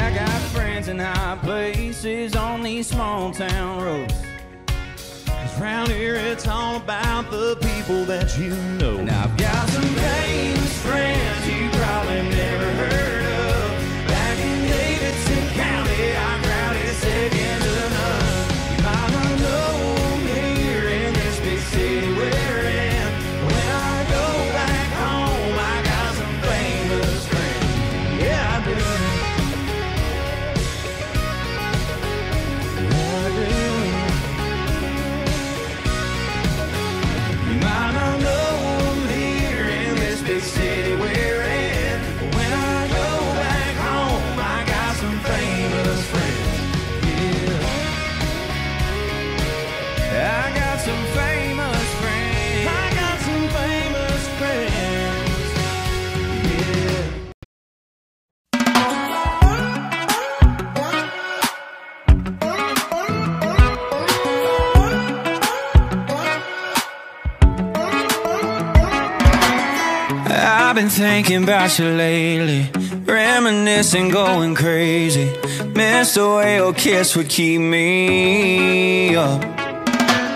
I got friends in high places on these small town roads. 'Cause round here it's all about the people that you know. And I've got some famous friends you probably never heard of. Back in Davidson County, our crowd is second to none. You might not know them here in this big city we're in. When I go back home, I got some famous friends. Yeah, I do. City we're in. When I go back home, I got some famous friends. Yeah, I got some famous friends. I got some famous I've been thinking about you lately, reminiscing, going crazy. Miss the way your kiss would keep me up.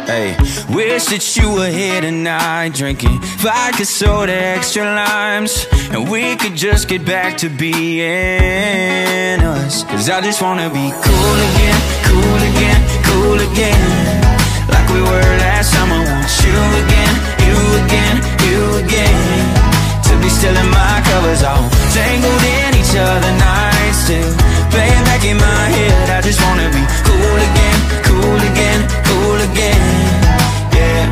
Hey, wish that you were here tonight, drinking vodka soda, extra limes, and we could just get back to being us. 'Cause I just wanna be cool again, cool again, cool again, like we were last time. I want you again, you again, you again, be still in my covers, all tangled in each other night, still playing back in my head. I just wanna be cool again, cool again, cool again, yeah.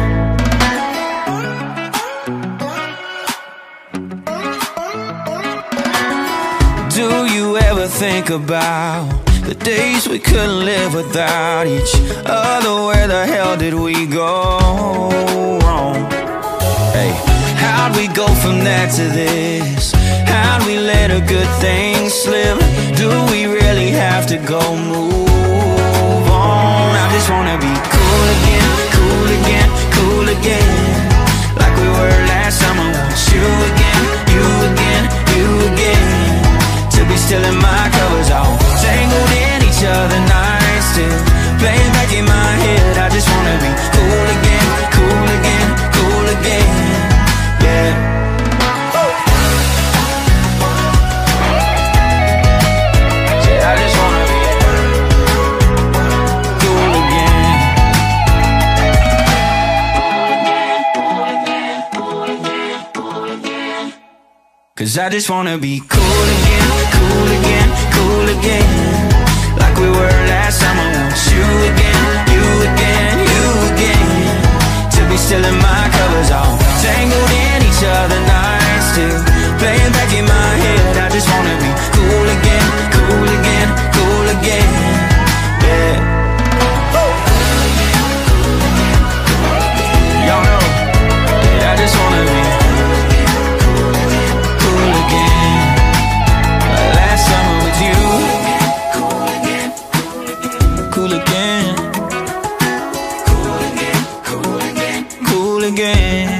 Do you ever think about the days we couldn't live without each other? Where the hell did we go wrong? Hey, how'd we go from that to this? How'd we let a good thing slip? Do we really have to go move on? I just wanna be cool again, cool again, cool again, like we were last time. I want you again, you again, you again, to be still in my covers, all tangled in each other night, still playing back in my head. I just wanna be cool again, cool again, cool again. Yeah, I just wanna be cool again. Cool again, cool again, cool again, cool again. 'Cause I just wanna be cool again, cool again, cool again, like we were last time. I want you again, you again, you again, to be still in my covers, all tangled in each other night, still playing back in my head. I just wanna be cool again, cool again, cool again, yeah. Y'all know that I just wanna be cool again. again.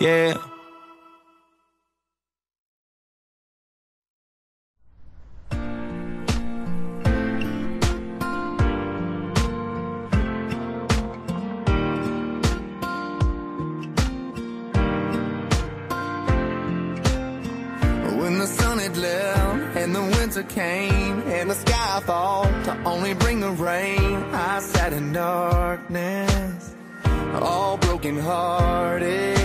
Yeah. When the sun had left and the winter came and the sky fall to only bring the rain, I sat in darkness, all broken-hearted.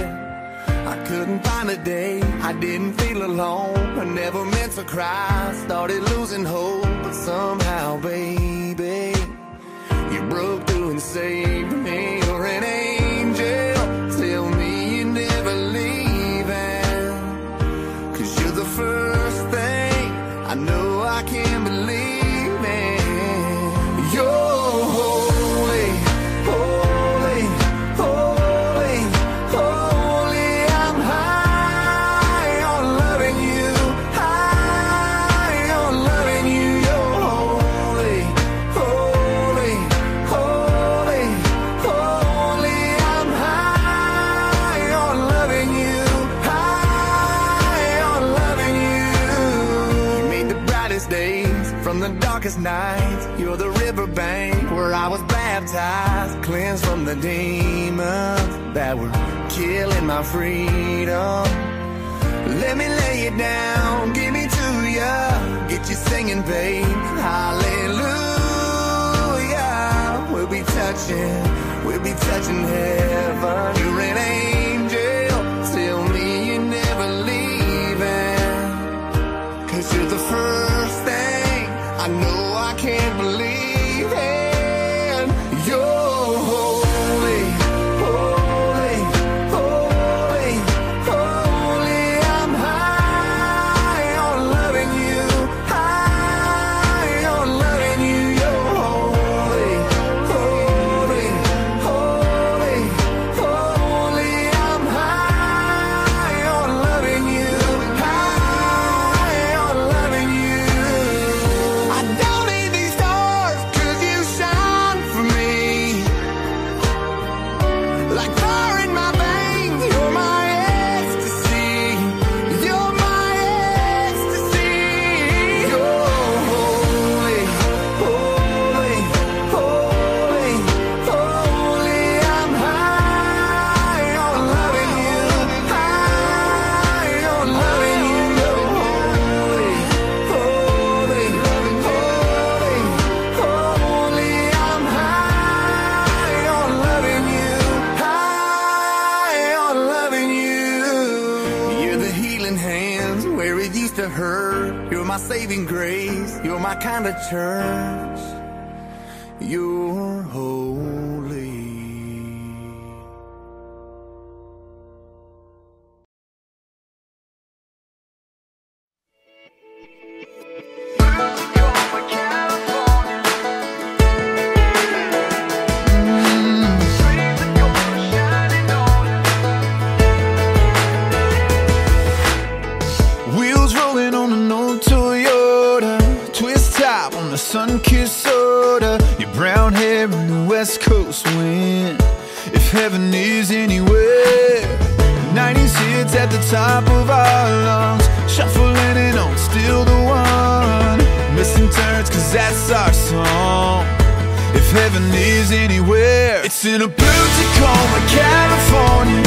I couldn't find a day, I didn't feel alone. I never meant to cry, started losing hope, but somehow, baby, you broke through and saved me. You're an angel, tell me you're never leaving, 'cause you're the first thing I know I can believe in. You're holy, holy, holy, holy. I'm high on loving you, high on loving you. You're holy, holy, holy, holy. I'm high on loving you, high on loving you. You made the brightest days from the darkest nights. You're the riverbank where I was baptized, cleansed from the demons that were killing my freedom. Let me lay you down, give me to you, get you singing, babe. Hallelujah. We'll be touching heaven. You're an angel, tell me you're never leaving, 'cause you're the first thing I know I can't believe in. You're holy, holy, holy, holy. I'm high on loving you, high on loving you. You're holy, holy, holy, holy. I'm high on loving you, high on loving you. I don't need these stars, 'cause you shine for me. Like fire in my veins, you're my ecstasy. You're my ecstasy. You're holy, holy, holy, holy. I'm high on loving you, high on loving you. You're holy, holy, holy, holy. I'm high on loving you, high on loving you. You're the healing hands where it used to hurt. You're my saving grace, you're my kind of church. You're holy. Wheels rolling on an old Toyota, twist top on the sun-kissed soda. Your brown hair in the west coast wind, if heaven is anywhere. 90s hits at the top of our lungs, shuffling it on, still the one. Missing turns, 'cause that's our song, if heaven is anywhere. It's in a blue Tacoma, California,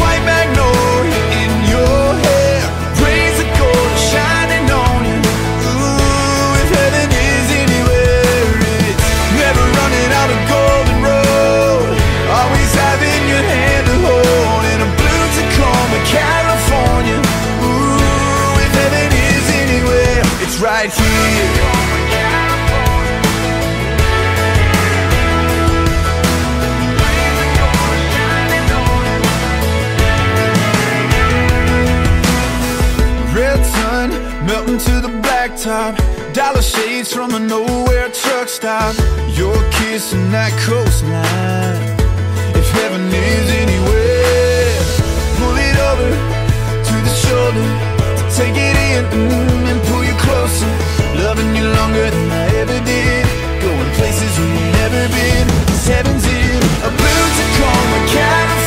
white magnolia in your hair. Shining on you, ooh, if heaven is anywhere. It's never running out of golden road, always having your hand to hold. In a blue Tacoma, California, ooh, if heaven is anywhere. It's right here. Melting to the blacktop, dollar shades from a nowhere truck stop. Your kiss in that coastline, if heaven is anywhere. Pull it over to the shoulder, to take it in and pull you closer. Loving you longer than I ever did, going places we've never been. 'Cause heaven's in a blue Tacoma, California.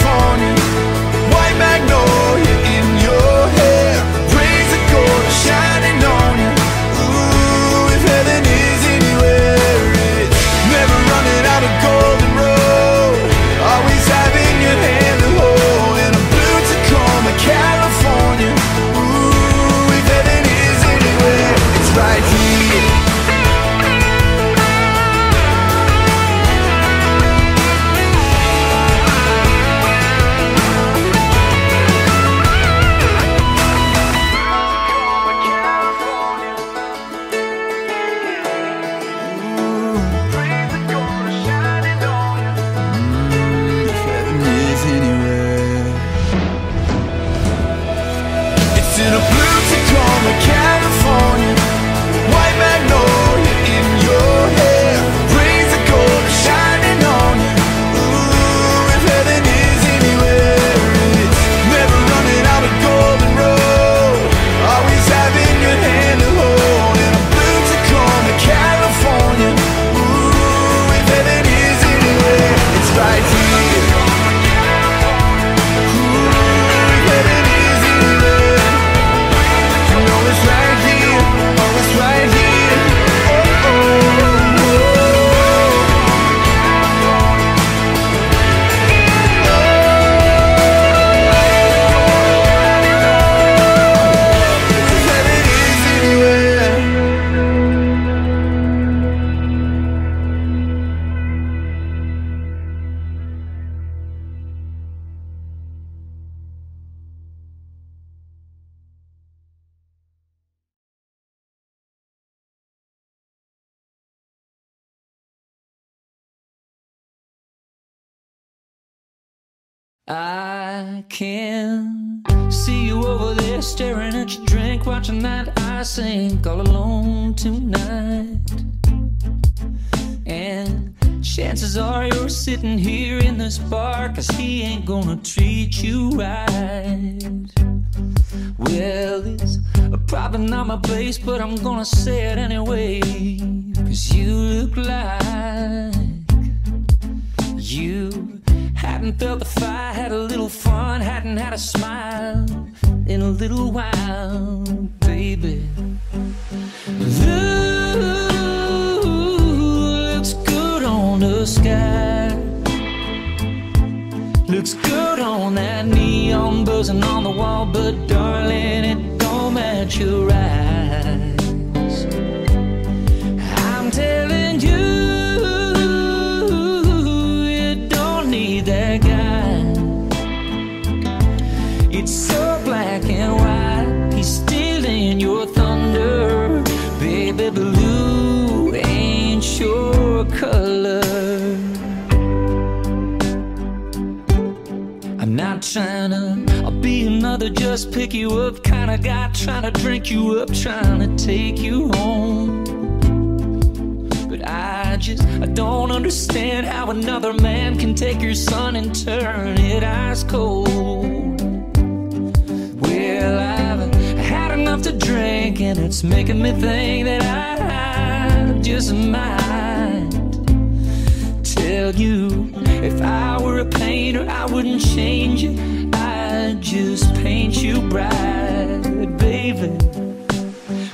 I can see you over there staring at your drink, watching that ice sink all alone tonight. And chances are you're sitting here in this bar, 'cause he ain't gonna treat you right. Well, it's probably not my place, but I'm gonna say it anyway, 'cause you look like you hadn't felt the fire, had a little fun, hadn't had a smile in a little while, baby. Looks good on the sky, looks good on that neon buzzing on the wall, but darling, it don't match your eyes. I'm telling you, that guy, it's so black and white, he's stealing your thunder. Baby, blue ain't your color. I'm not trying to I'll be another just pick you up kind of guy, trying to drink you up, trying to take you home. I don't understand how another man can take your son and turn it ice cold. Well, I've had enough to drink, and it's making me think that I just might tell you, if I were a painter, I wouldn't change you, I'd just paint you bright, baby.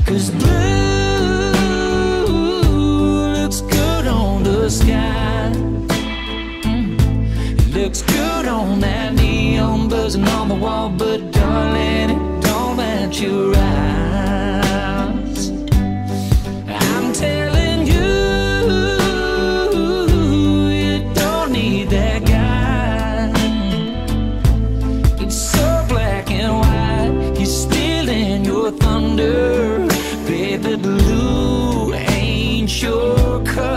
'Cause blue sky, it looks good on that neon buzzing on the wall, but darling, it don't match your eyes. I'm telling you, you don't need that guy. It's so black and white, he's stealing your thunder. Baby, blue ain't your color.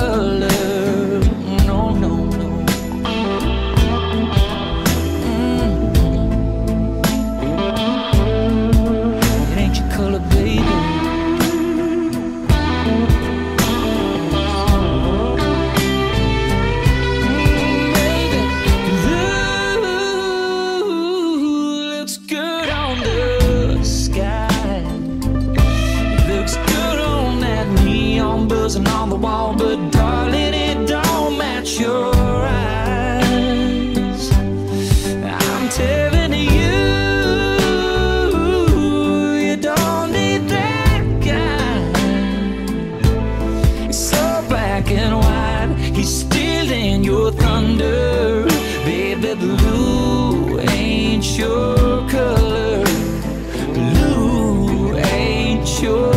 On the wall, but darling, it don't match your eyes. I'm telling you, you don't need that guy. It's so black and white, he's stealing your thunder. Baby, blue ain't your color. Blue ain't your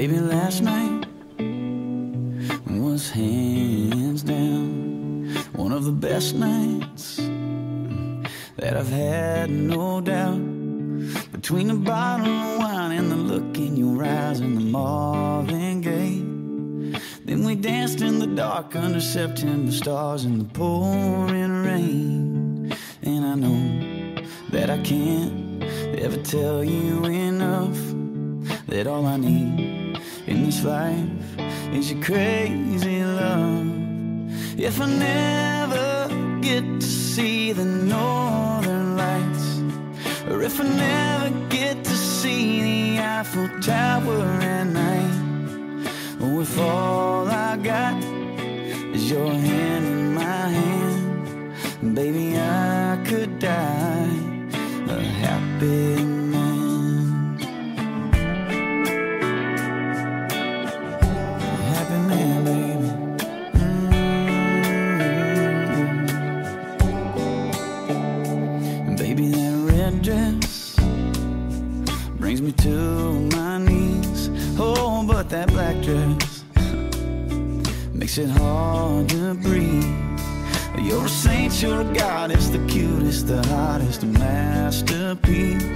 Baby, last night was hands down one of the best nights that I've had, no doubt. Between the bottle of wine and the look in your eyes and the Marvin Gaye, then we danced in the dark under September stars and the pouring rain. And I know that I can't ever tell you enough that all I need in this life is your crazy love. If I never get to see the northern lights, or if I never get to see the Eiffel Tower at night, or if all I got is your hand in my hand, baby, I could die a happy man. A happy man, baby. Dress brings me to my knees. Oh, but that black dress makes it hard to breathe. You're a saint, you're a goddess, the cutest, the hottest, the masterpiece.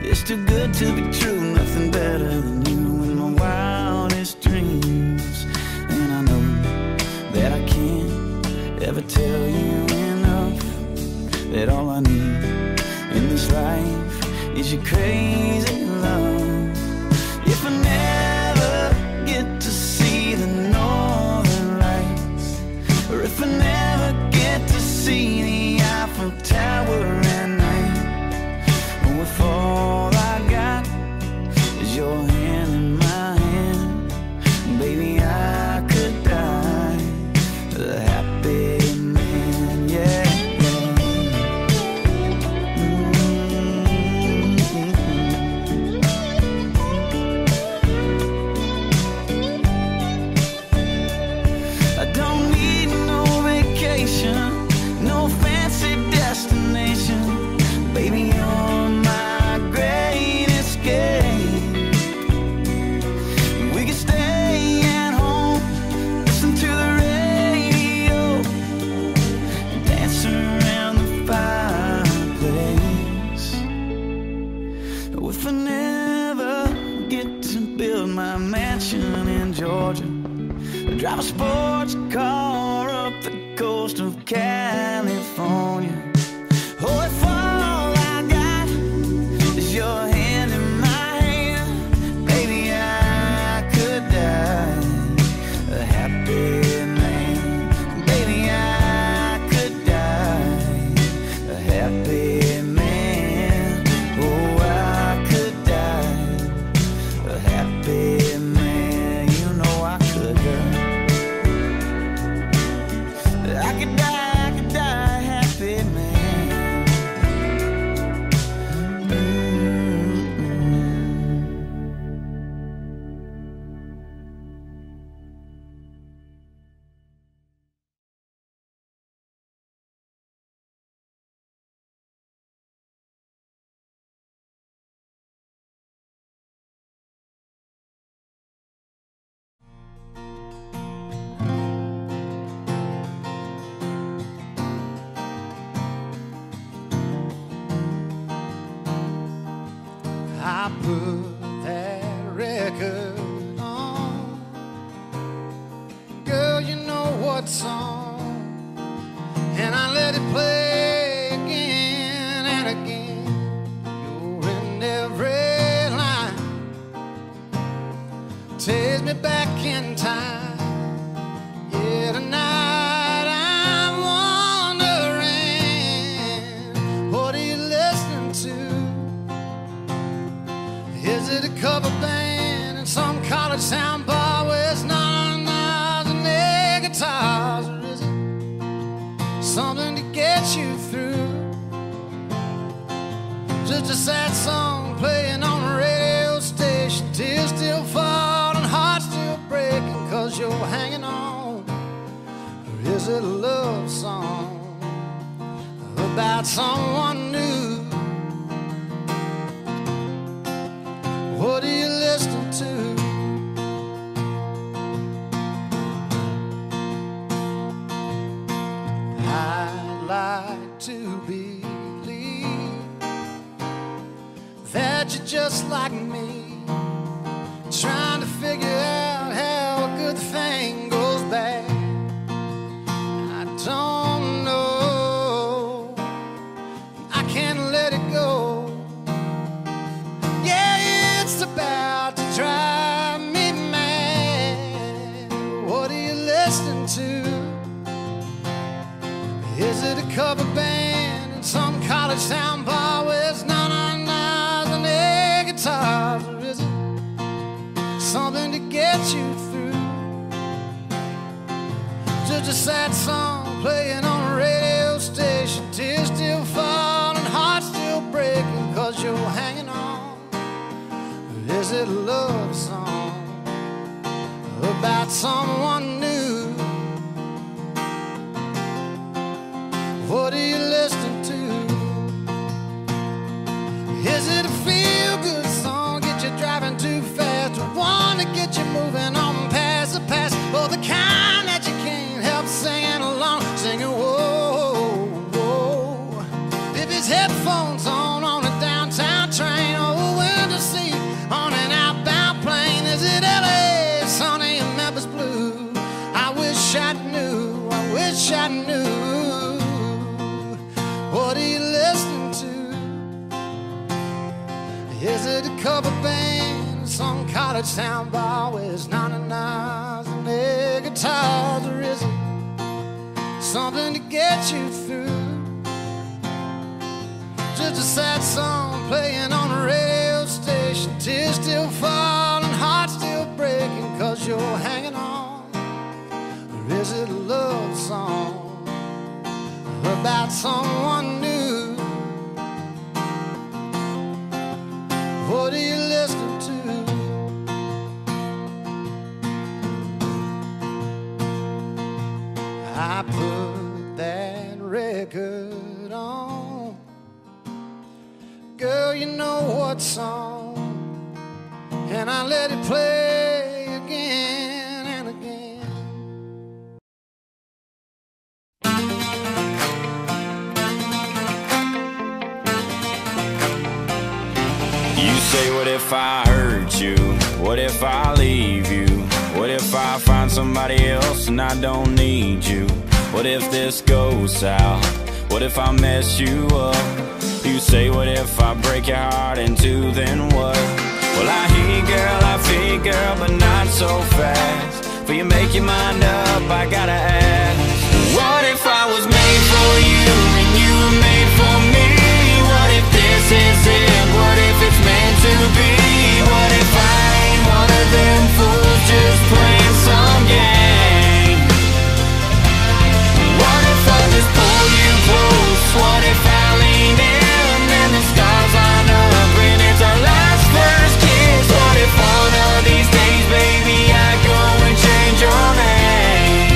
It's too good to be true, nothing better than you in my wildest dreams. And I know that I can't ever tell you enough that all I need in this life is your crazy love. If I never get to see the northern lights, or if I never get to see the Eiffel Tower at night, or if all I got is your hand in my hand, baby, I could die a happy man, yeah. If I never get to build my mansion in Georgia, or drive a sports car up the coast of California, oh, if all I got is your hand in my hand, baby, I could die a happy man. Baby, I could die a happy man. I put that record on, girl, you know what song, and I let it play again and again. You're in every line, takes me back in time. Yeah, tonight I'm wondering, what are you listening to? Is it a cover band in some college sound bar where it's not knives and air guitars? Or is it something to get you through? Just a sad song playing on a radio station, tears still falling, hearts still breaking, cause you're hanging on. Or is it a love song about someone new? What are you listening to? I'd like to believe that you're just like me, trying to figure out how a good thing goes bad. I don't know, I can't let it go. It's about to drive me mad. What are you listening to? Is cover band in some college sound bar with 999s and air guitars. Or is it something to get you through? Just a sad song playing on a radio station, tears still falling, heart still breaking, 'cause you're hanging on. Or is it a love song about someone new? What are you listening to? Is it a feel-good song? Get you driving too fast, or one to get you moving on past the past, or the kind that you can't help singing along, singing whoa, whoa. If it's headphones on a downtown train, or a window seat on an outbound plane, is it L.A. sunny and Memphis blue? I wish I knew. I wish I knew. What are you listening to? Is it a cover band, some college sound bar with 999s and air guitars? Or is it something to get you through? Just a sad song playing on a radio station, tears still falling, heart still breaking, 'cause you're hanging on. Or is it a love song about someone new? What are you listening to? I put that record on, girl, you know what song, and I let it play again and again. What if I hurt you? What if I leave you? What if I find somebody else and I don't need you? What if this goes out? What if I mess you up? You say, what if I break your heart in two, then what? Well, I hear you, girl, but not so fast. For you make your mind up, I gotta ask. What if I was made for you and you were made for me? What if this is it? What if it's meant to be? What if I ain't one of them fools just playing some game? What if I just pull you close? What if I lean in and the stars line up and it's our last first kiss? What if one of these days, baby, I go and change your name?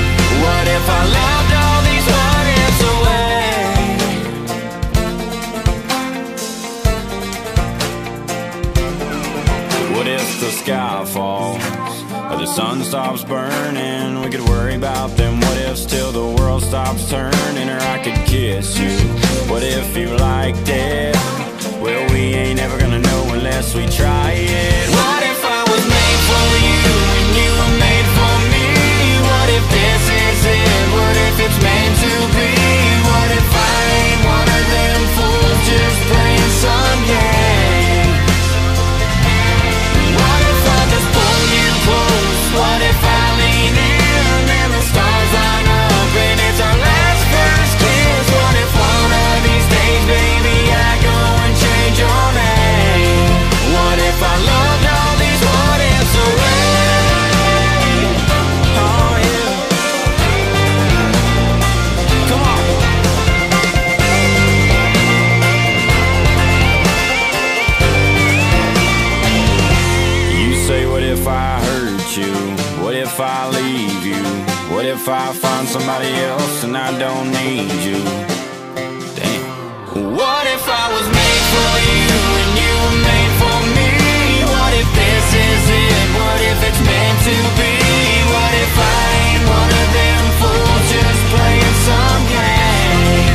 What if I loved all these what ifs away? The sky falls, or the sun stops burning. We could worry about them what ifs till the world stops turning. Or I could kiss you. What if you liked it? Well, we ain't ever gonna know unless we try it. What if I was made for you and you were made for me? What if this is it? What if it's meant to be? What if I ain't one of them fools just playing some game? What if I lean in and the stars line up and it's our last first kiss? What if one of these days, baby, I go and change your name? What if I loved all these what ifs away? Oh yeah. Come on. You say, what if I hurt you? What if I leave you? What if I find somebody else and I don't need you? Damn. What if I was made for you and you were made for me? What if this is it? What if it's meant to be? What if I ain't one of them fools just playing some game?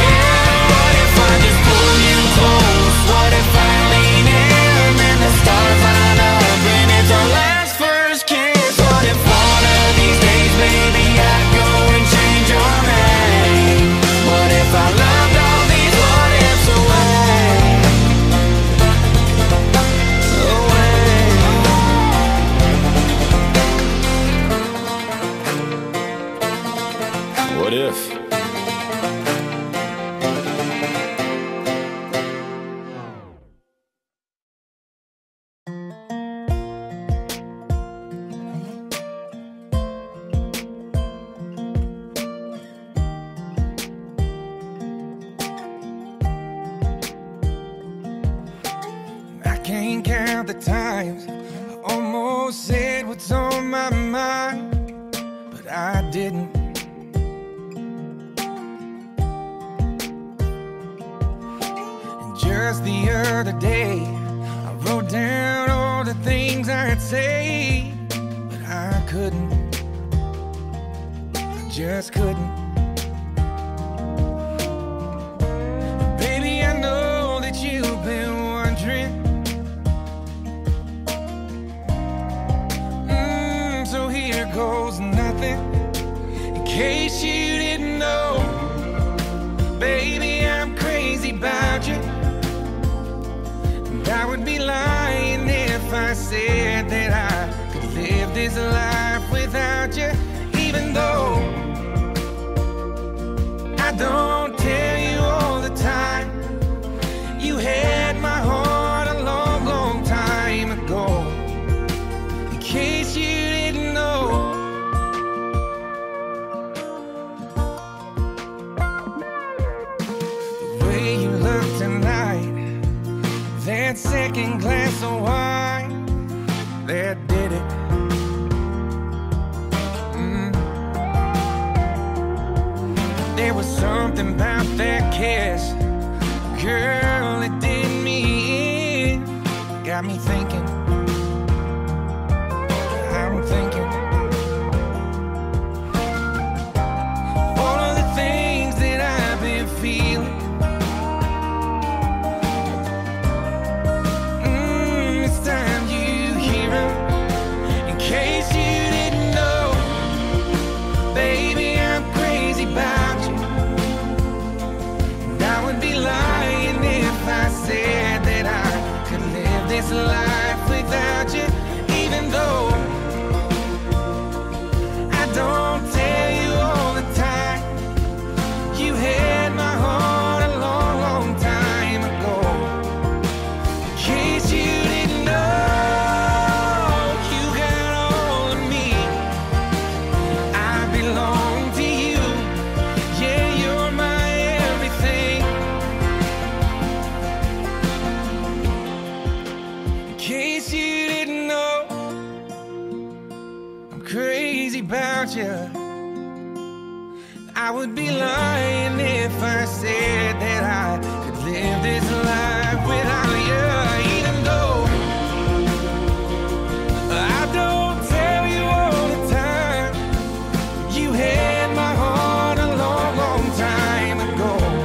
Yeah, what if I just pull you close? What if I lean in and the stars line up and it's our last? What if? count the times I almost said what's on my mind, but I didn't. And just the other day, I wrote down all the things I'd say, but I couldn't. I just couldn't. Goes nothing, in case you didn't know, baby, I'm crazy about you, and I would be lying if I said that I could live this life without you, even though I don't tell you all the time. You had my heart a long, long time ago, in case you didn't know. Tonight, that second glass of wine, that did it. There was something about that kiss, girl, it did me in. Got me thinking, I'm thinking, all of the things that I've been feeling. This life without you, even though I don't tell you all the time. You had my heart a long, long time ago, in case you didn't know. You got all of me, I belong to you. Yeah, you're my everything. In case you didn't know, I'm crazy about you. I would be lying if I said that I could live this life without you, even though I don't tell you all the time. You had my heart a long, long time ago.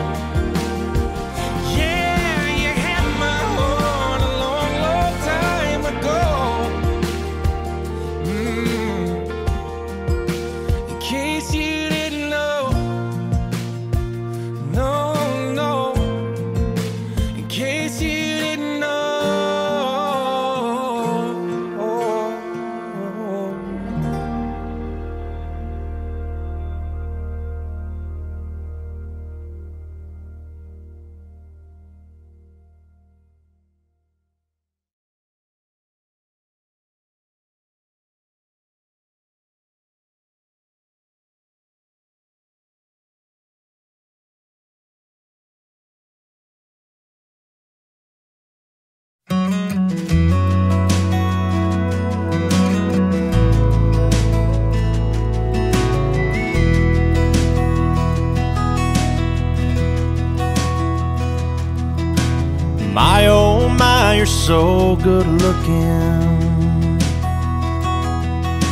My oh my, you're so good looking.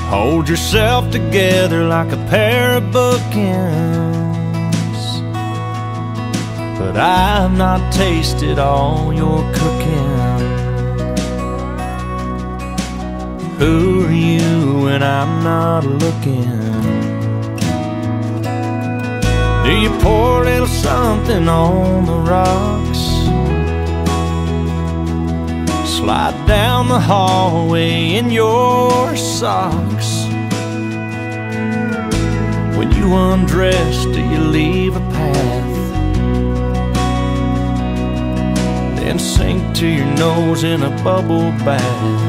Hold yourself together like a pair of bookends. But I've not tasted all your cooking. Who are you when I'm not looking? Do you pour a little something on the rocks? Slide down the hallway in your socks. When you undress, do you leave a path? Then sink to your nose in a bubble bath.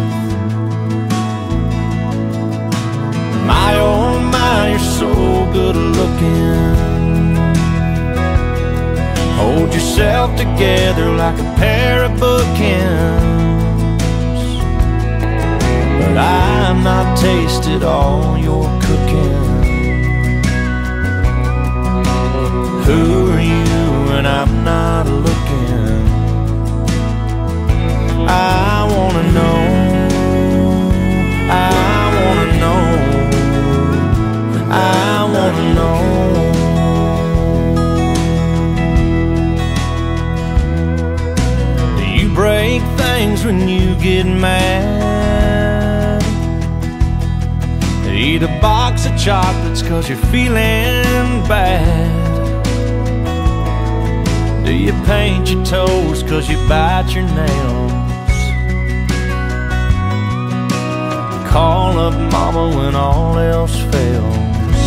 My oh my, you're so good looking. Hold yourself together like a pair of bookends. I've not tasted all your cooking. Who are you when I'm not looking? I wanna know, I wanna know, I wanna know. Break things when you get mad. Eat a box of chocolates 'cause you're feeling bad. Do you paint your toes 'cause you bite your nails? Call up mama when all else fails.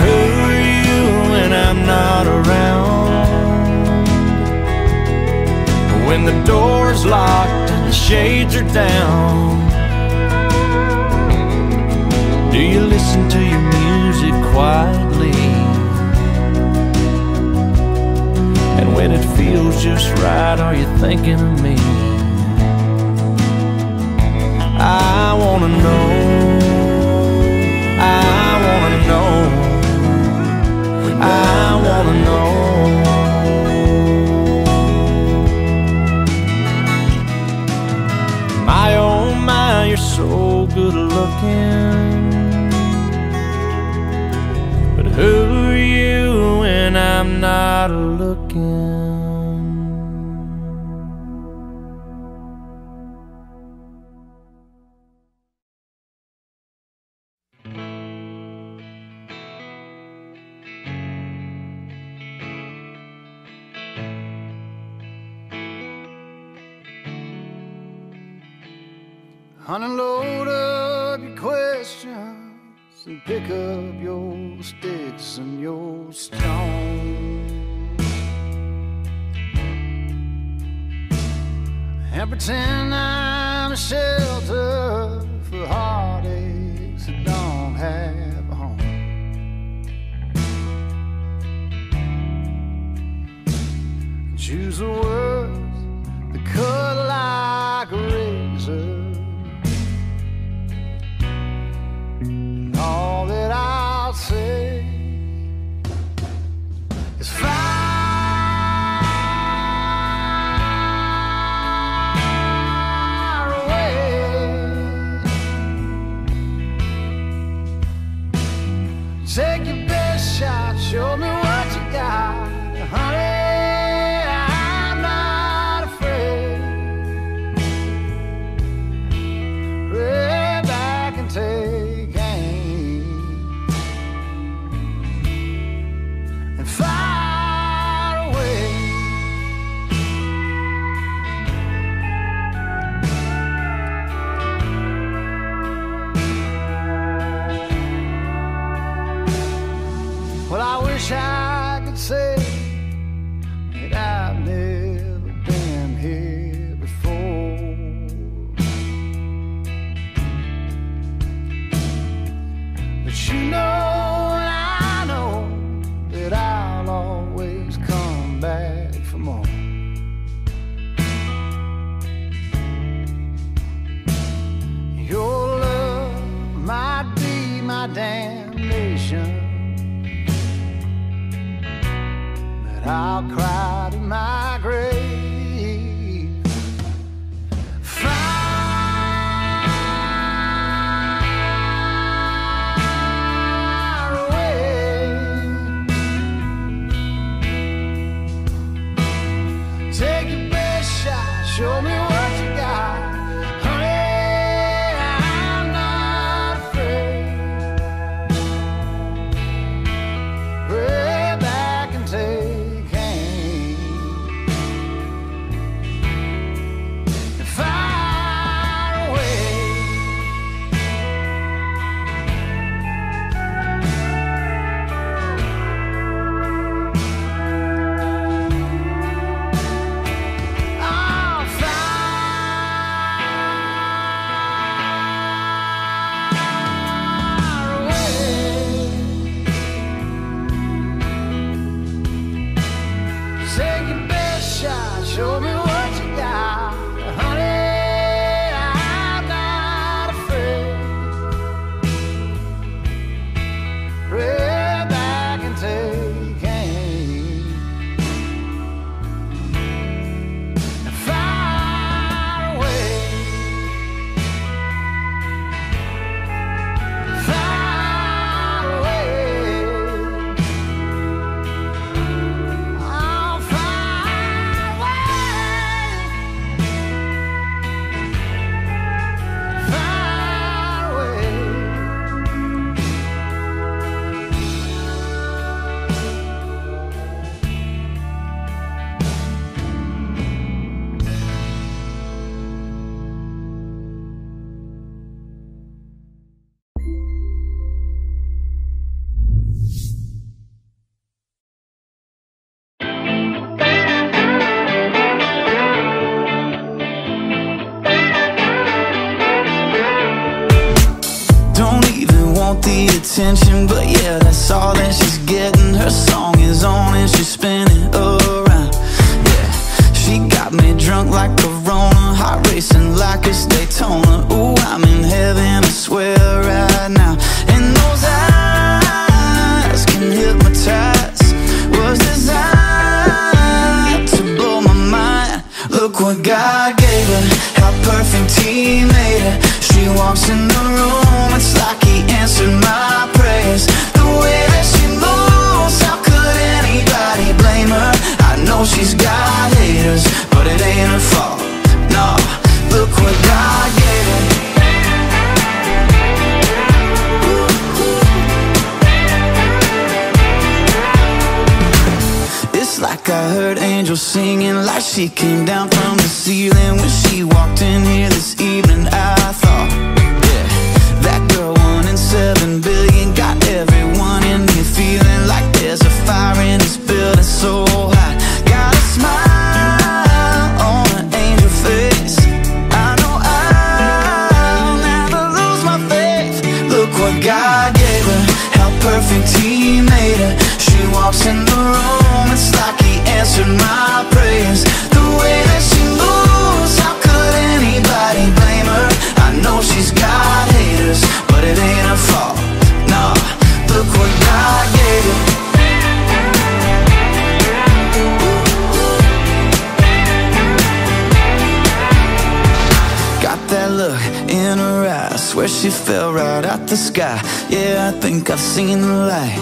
Who are you when I'm not around? When the door's locked and the shades are down, do you listen to your music quietly? And when it feels just right, are you thinking of me? I wanna know, I wanna know, I wanna know. My oh my, you're so good looking, but who are you when I'm not looking? Honey, load up your questions and pick up your sticks and your stones, and pretend I'm a shelter for heartaches that don't have a home. Choose the words that cut like a razor. All that I'll say is fine. I'll cry to my grave. Fire away. Take your best shot. Show me. the attention, but yeah, that's all that she's getting. Her song is on and she's spinning around. Yeah, she got me drunk like Corona, heart racing like it's Daytona. Ooh, I'm in heaven, I swear right now. And those eyes can hypnotize, was designed to blow my mind. Look what God gave her, how perfect He made her. She walks in the room, it's like He answered my prayers. The way that she moves, how could anybody blame her? I know she's got haters, but it ain't her fault, no. Look what God gave her. Ooh. It's like I heard angels singing, like she came down from the ceiling. When she walked in here this evening, I thought, yeah, that girl 1 in 7 billion, got everyone in here feeling like there's a fire in this building so hot. Got a smile on an angel face, I know I'll never lose my faith. Look what God gave her, how perfect He made her. She walks in the room, it's like He answered my prayers. The way that she moves, how could anybody blame her? I know she's got haters, but it ain't her fault, no. Look what God gave her. Got that look in her eyes, swear she fell right out the sky. Yeah, I think I've seen the light.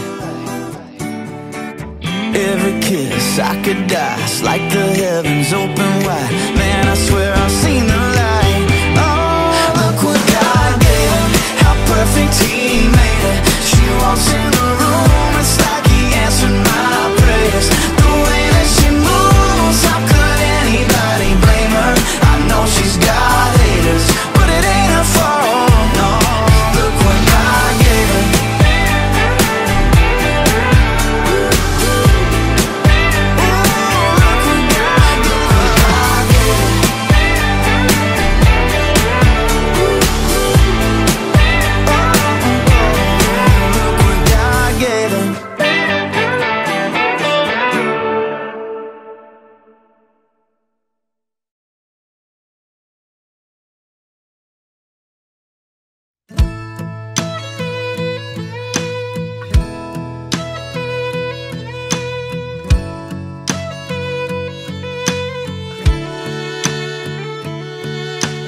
Every kiss I could die, it's like the heavens open wide. Man, I swear I've seen the light. Oh, look what God gave her, how perfect He made her. She walks in the room, it's like He answered my prayers. The way that she moves, how could anybody blame her? I know she's got haters, but it ain't her fault, no. Look what God gave her.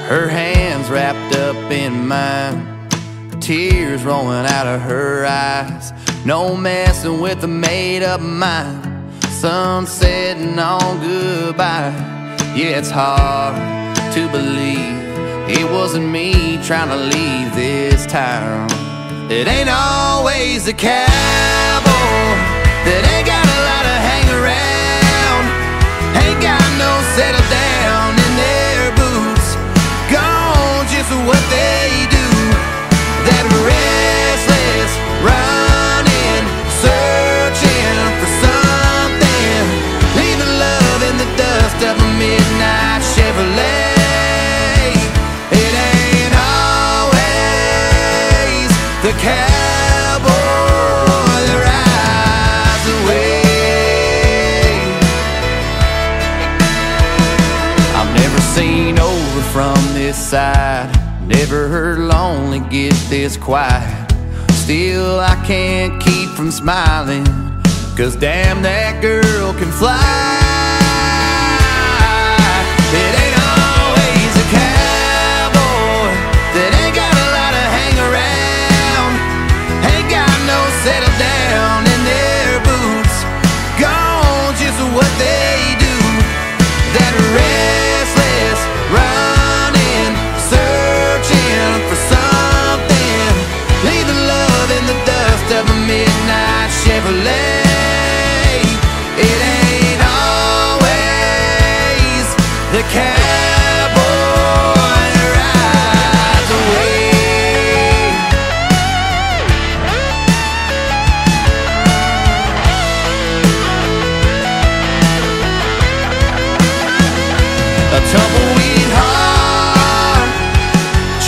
Her hands wrapped up in mine, tears rolling out of her eyes. No messing with a made-up mind, sun setting on goodbye. Yeah, it's hard to believe it wasn't me trying to leave this town. It ain't always the cowboy that ain't got a lot to hang around, ain't got no settle down in their boots. Just what they do, that restless running, searching for something, leaving love in the dust of a midnight Chevrolet. It ain't always the cowboy that rides away. I've never seen over from this side, never heard lonely get this quiet. Still I can't keep from smiling, 'cause damn, that girl can fly.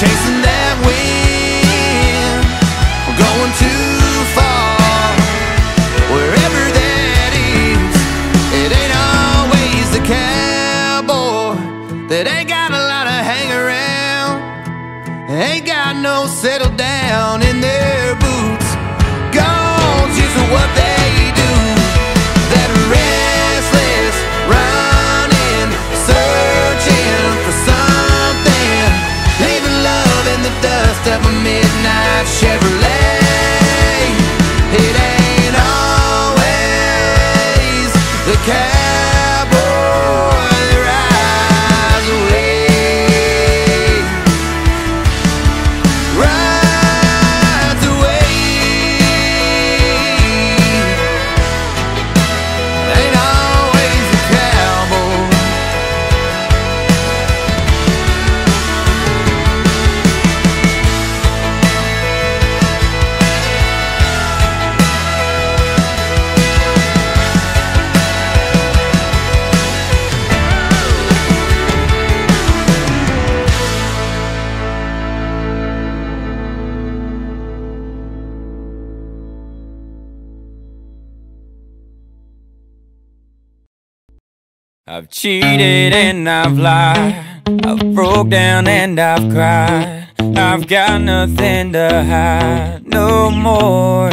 Chasing that wind, we're going settle down in their boots. Gone's just what they do. That restless running, searching for something, leaving love in the dust of a midnight Chevrolet. It ain't always the cowboy that rides away. Rides away. Ain't always a cowboy. I've cheated and I've lied, I've broke down and I've cried, I've got nothing to hide no more.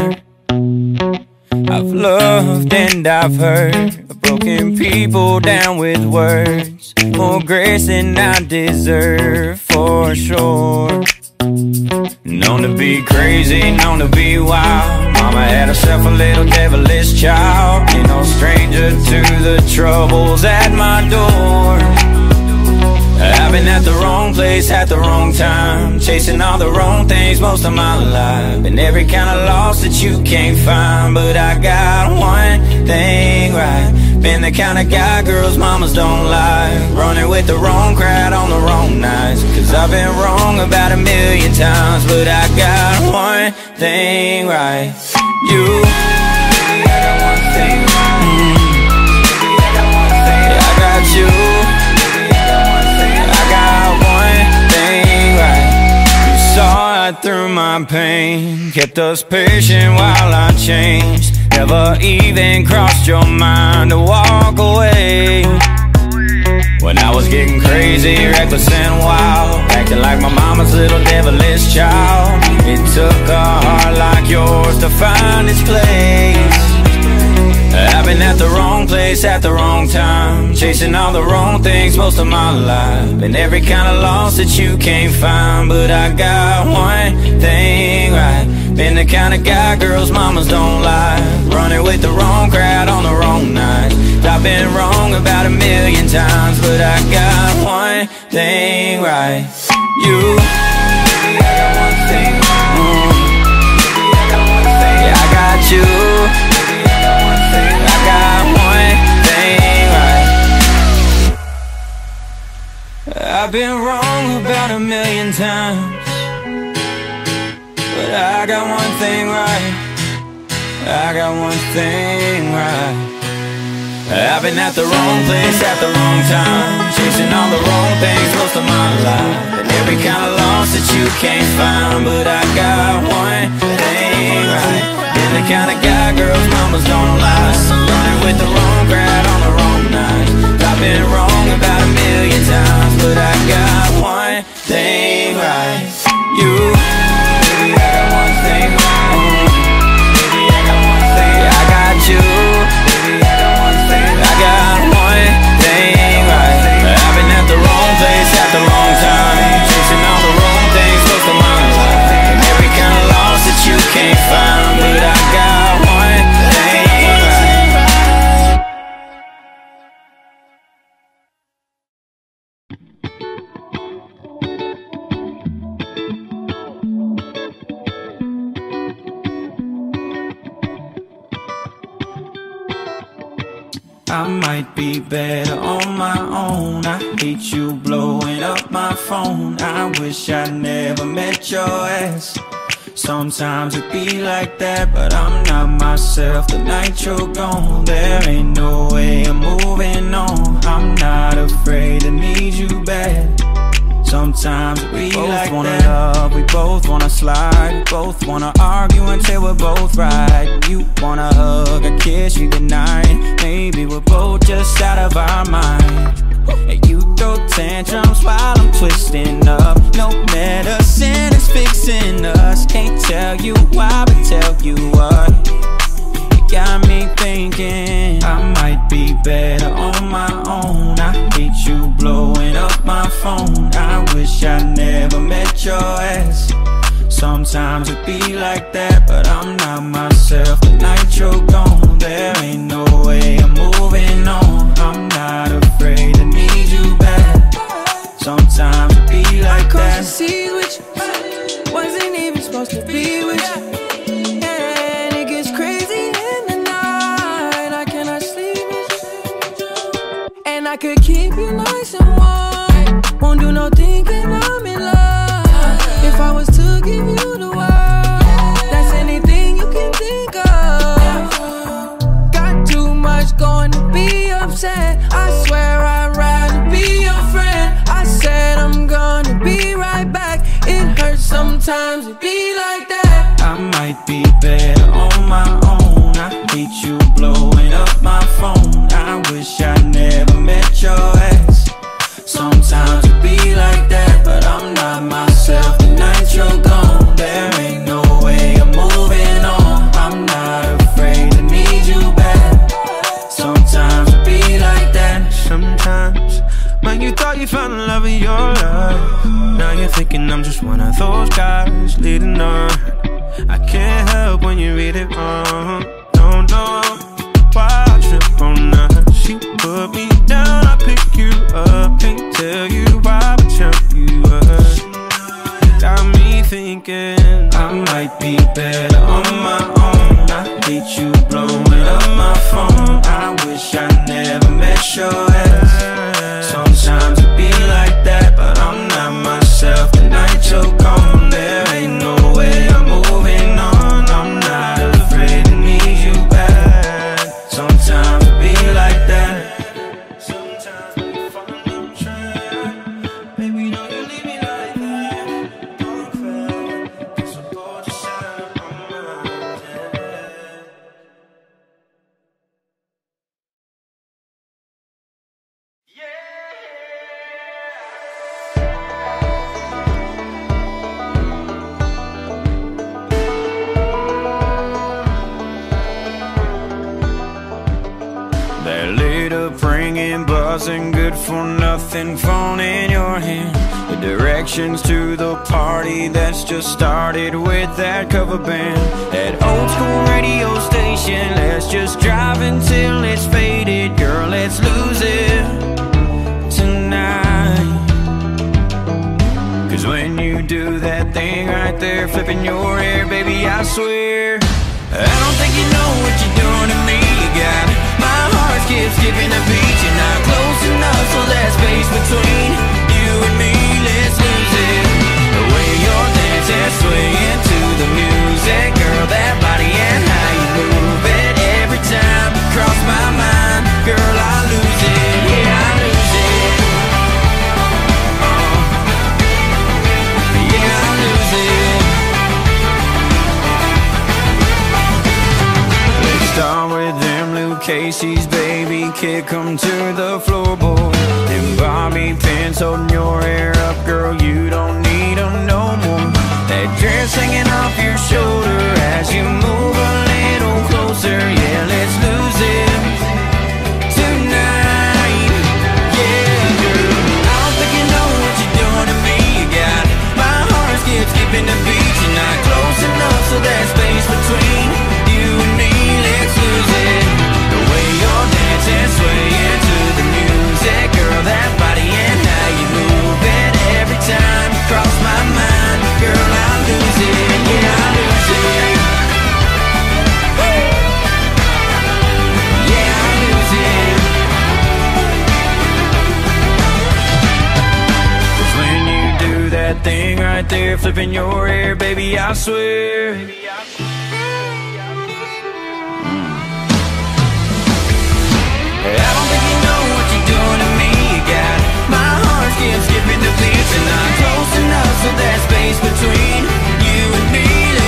I've loved and I've hurt, broken people down with words, more grace than I deserve for sure. Known to be crazy, known to be wild, mama had herself a little devilish child. Ain't no stranger to the troubles at my door. I've been at the wrong place at the wrong time, chasing all the wrong things most of my life, and every kind of loss that you can't find. But I got one thing right. Been the kind of guy girls mamas don't like, running with the wrong crowd on the wrong nights. Cause I've been wrong about a million times, but I got one thing right. You, baby, I got one thing right. Baby, I got one thing right. I got you. Baby, I got one thing right. I got one thing right. You saw it through my pain, kept us patient while I changed. Never even crossed your mind to walk away. When I was getting crazy, reckless and wild, acting like my mama's little devilish child, it took a heart like yours to find its place. I've been at the wrong place at the wrong time, chasing all the wrong things most of my life, and every kind of loss that you can't find. But I got one thing right. Been the kind of guy girls mamas don't like, running with the wrong crowd on the wrong night. I've been wrong about a million times, but I got one thing right. You, baby, I got one thing right. Baby, I got one thing right. Yeah, I got you. Baby, I got one thing right. I got one thing right. I've been wrong about a million times, but I got one thing right. I got one thing right. I've been at the wrong place at the wrong time, chasing all the wrong things most of my life, and every kind of loss that you can't find. But I got one thing right. Been the kind of guy girls mamas don't lie, running with the wrong crowd on the wrong night. I've been wrong about a million times, but I got one thing right. You, at the wrong time, chasing all the wrong things most of my life, and every kind of loss that you can't find. But I got one thing right. I might be better on my own. I hate you blowing up my phone. I wish I never met your ass. Sometimes it be like that, but I'm not myself the night you're gone. There ain't no way I'm moving on. I'm not afraid to need you back. Sometimes we both wanna love, we both wanna slide. both wanna argue until we're both right. You wanna hug, a kiss, you deny. Maybe we're both just out of our mind. And you throw tantrums while I'm twisting up. No medicine is fixing us. Can't tell you why, but tell you what. It got me thinking I might be better on my own. I hate you blowing up my phone. I wish I never met your ass. Sometimes it be like that, but I'm not myself the night you're gone. There ain't no way I'm moving on. I'm not afraid to need you back. Sometimes it be like that. I see with you, wasn't even supposed to be with you, and it gets crazy in the night. I cannot sleep with you, and I could keep you nice and warm. Won't do no thinking, I'm in love. If I was to give you the world, that's anything you can think of. Got too much going to be upset. I swear I'd rather be your friend. I said I'm gonna be right back. It hurts sometimes to be like that. I might be better on my own. I hate you blowing up my phone. I wish I never met your ex. Sometimes it be like that, but I'm not myself. You're gone, there ain't no way I'm moving on. I'm not afraid to need you back. Sometimes it be like that. Sometimes, when you thought you found the love of your life, now you're thinking I'm just one of those guys leading on. I can't help when you read it wrong. Don't know why I trip on her. She put me down, I pick you up. Can't tell you why, but tell you up. Got me thinking I might be better on my own. I hate you blowing up my phone. I wish I never met your ass. Sometimes it be like that, but I'm not myself the night you're gone. There ain't no way I'm moving on. I'm not afraid to need you back. Sometimes it be like that. Sometimes we fall on track. Baby, don't you leave me like that. And good for nothing phone in your hand. The directions to the party that's just started with that cover band. That old school radio station, let's just drive until it's faded. Girl, let's lose it tonight. Cause when you do that thing right there, flipping your hair, baby, I swear I don't think you know what you're doing to me. You got my heart keeps skipping a beat. You're not close enough, so there's space between you and me. Let's lose it. The way you're dancing, swaying to the music, girl, that body and how you move it. Every time you cross my mind, girl, I lose it. Yeah, I lose it. Oh. Yeah, I lose it. Let's start with Casey's baby kick, come to the floorboard. Them bobby pins holding your hair up, girl, you don't need them no more. That dress hanging off your shoulder as you move a little closer. Yeah, let's lose it tonight. Yeah, girl, I don't think you know what you're doing to me. You got my heart skipping the beat. You're not close enough, so there's space between you and me. Let's lose it. You're dancing, swaying to the music, girl, that body and how you move it. Every time you cross my mind, girl, I lose it. Yeah, I lose it. Yeah, I lose it. Cause when you do that thing right there, flipping your hair, baby, I swear. I don't think you know what you're doing to me. You got my heart skipping the beats, and not close enough, so there's space between you and me.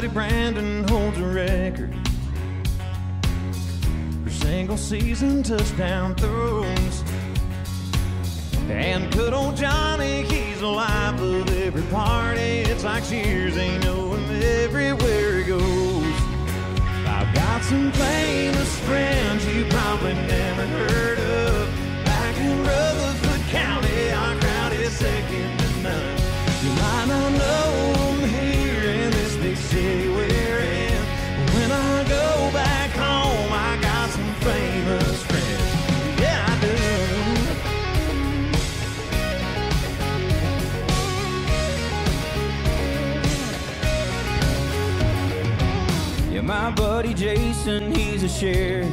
Melody Brandon holds a record for single season touchdown throws. And good old Johnny, he's the life of every party. It's like Cheers, they know him everywhere he goes. I've got some famous friends you probably never heard of. Back in Rutherford County, our crowd is second to none. You might not know I'm here in this big city we're in. When I go back home, I got some famous friends. Yeah, I do. Yeah, my buddy Jason, he's a sheriff.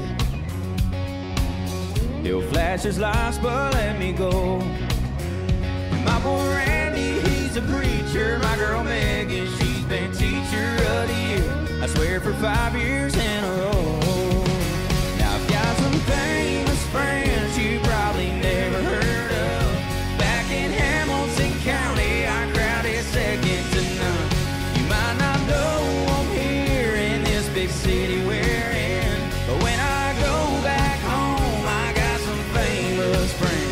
He'll flash his lights, but let me go. And my boy Randy, he's a preacher. My girl Megan, she's been teacher of the year, I swear, for 5 years in a row. Now I've got some famous friends you probably never heard of. Back in Hamilton County, our crowd is second to none. You might not know I'm here in this big city we're in, but when I go back home, I got some famous friends.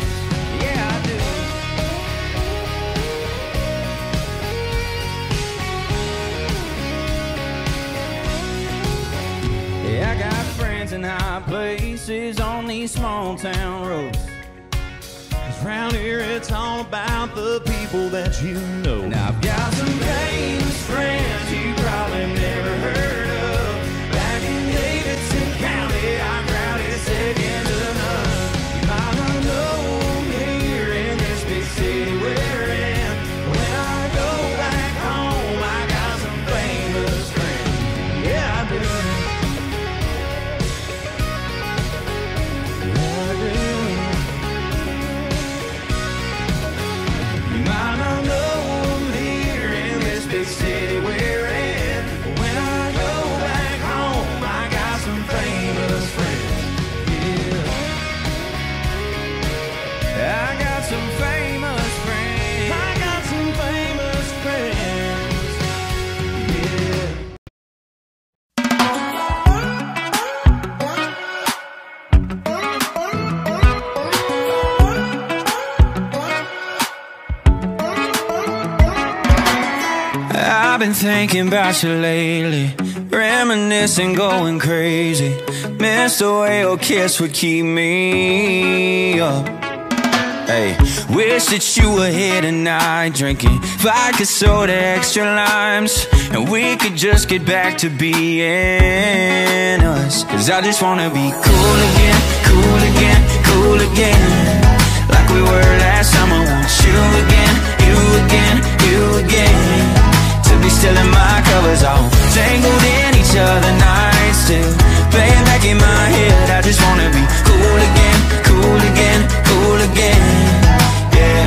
I got friends in high places on these small town roads. 'Cause round here it's all about the people that you know. And I've got some famous friends you probably never heard of. Back in Davidson County, our crowd is second to none. You might not know I'm here in this big city we're in. When I go back home, I got some famous friends. Yeah, I do. City we're in. When I go back home, I got some famous friends. Yeah, I got some famous friends. I got some famous friends. Yeah. I've been thinking about you lately, reminiscing, going crazy. Miss the way your kiss would keep me up. Hey, wish that you were here tonight, drinking vodka soda, extra limes, and we could just get back to being us. 'Cause I just wanna be cool again, cool again, cool again, like we were last time. I want you again, you again, you again, to be still in my covers, all tangled in each other, nights still playing back in my head. I just wanna be cool again, cool again, cool again, yeah.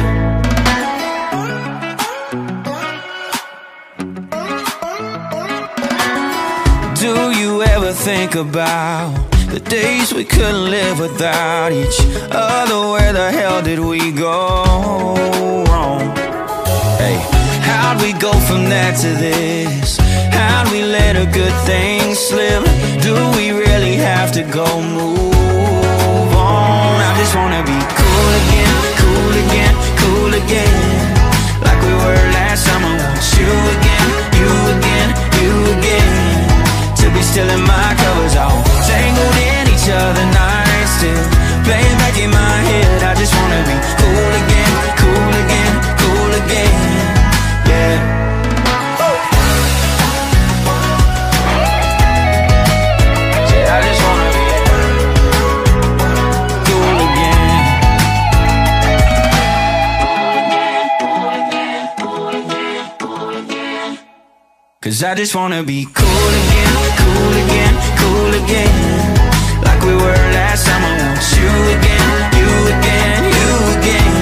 Do you ever think about the days we couldn't live without each other? Where the hell did we go wrong? Hey, how'd we go from that to this? How'd we let a good thing slip? Do we really have to go move on? I just wanna be cool again, cool again, cool again, like we were last time. I want you again, you again, you again, to be still in my covers, all tangled in each other, nights still playing back in my head. I just wanna be cool again, cool again, cool again. Cause I just wanna be cool again, cool again, cool again, like we were last time. I want you again, you again, you again,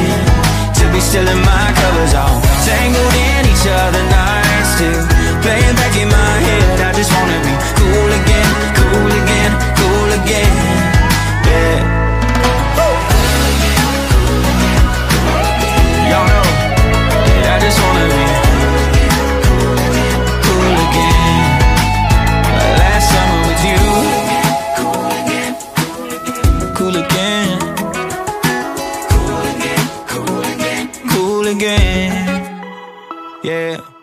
to be still in my covers, all tangled in each other, nights still playing back in my head. I just wanna be cool again, cool again, cool again, yeah. Y'all know that I just wanna be cool again. again. Yeah.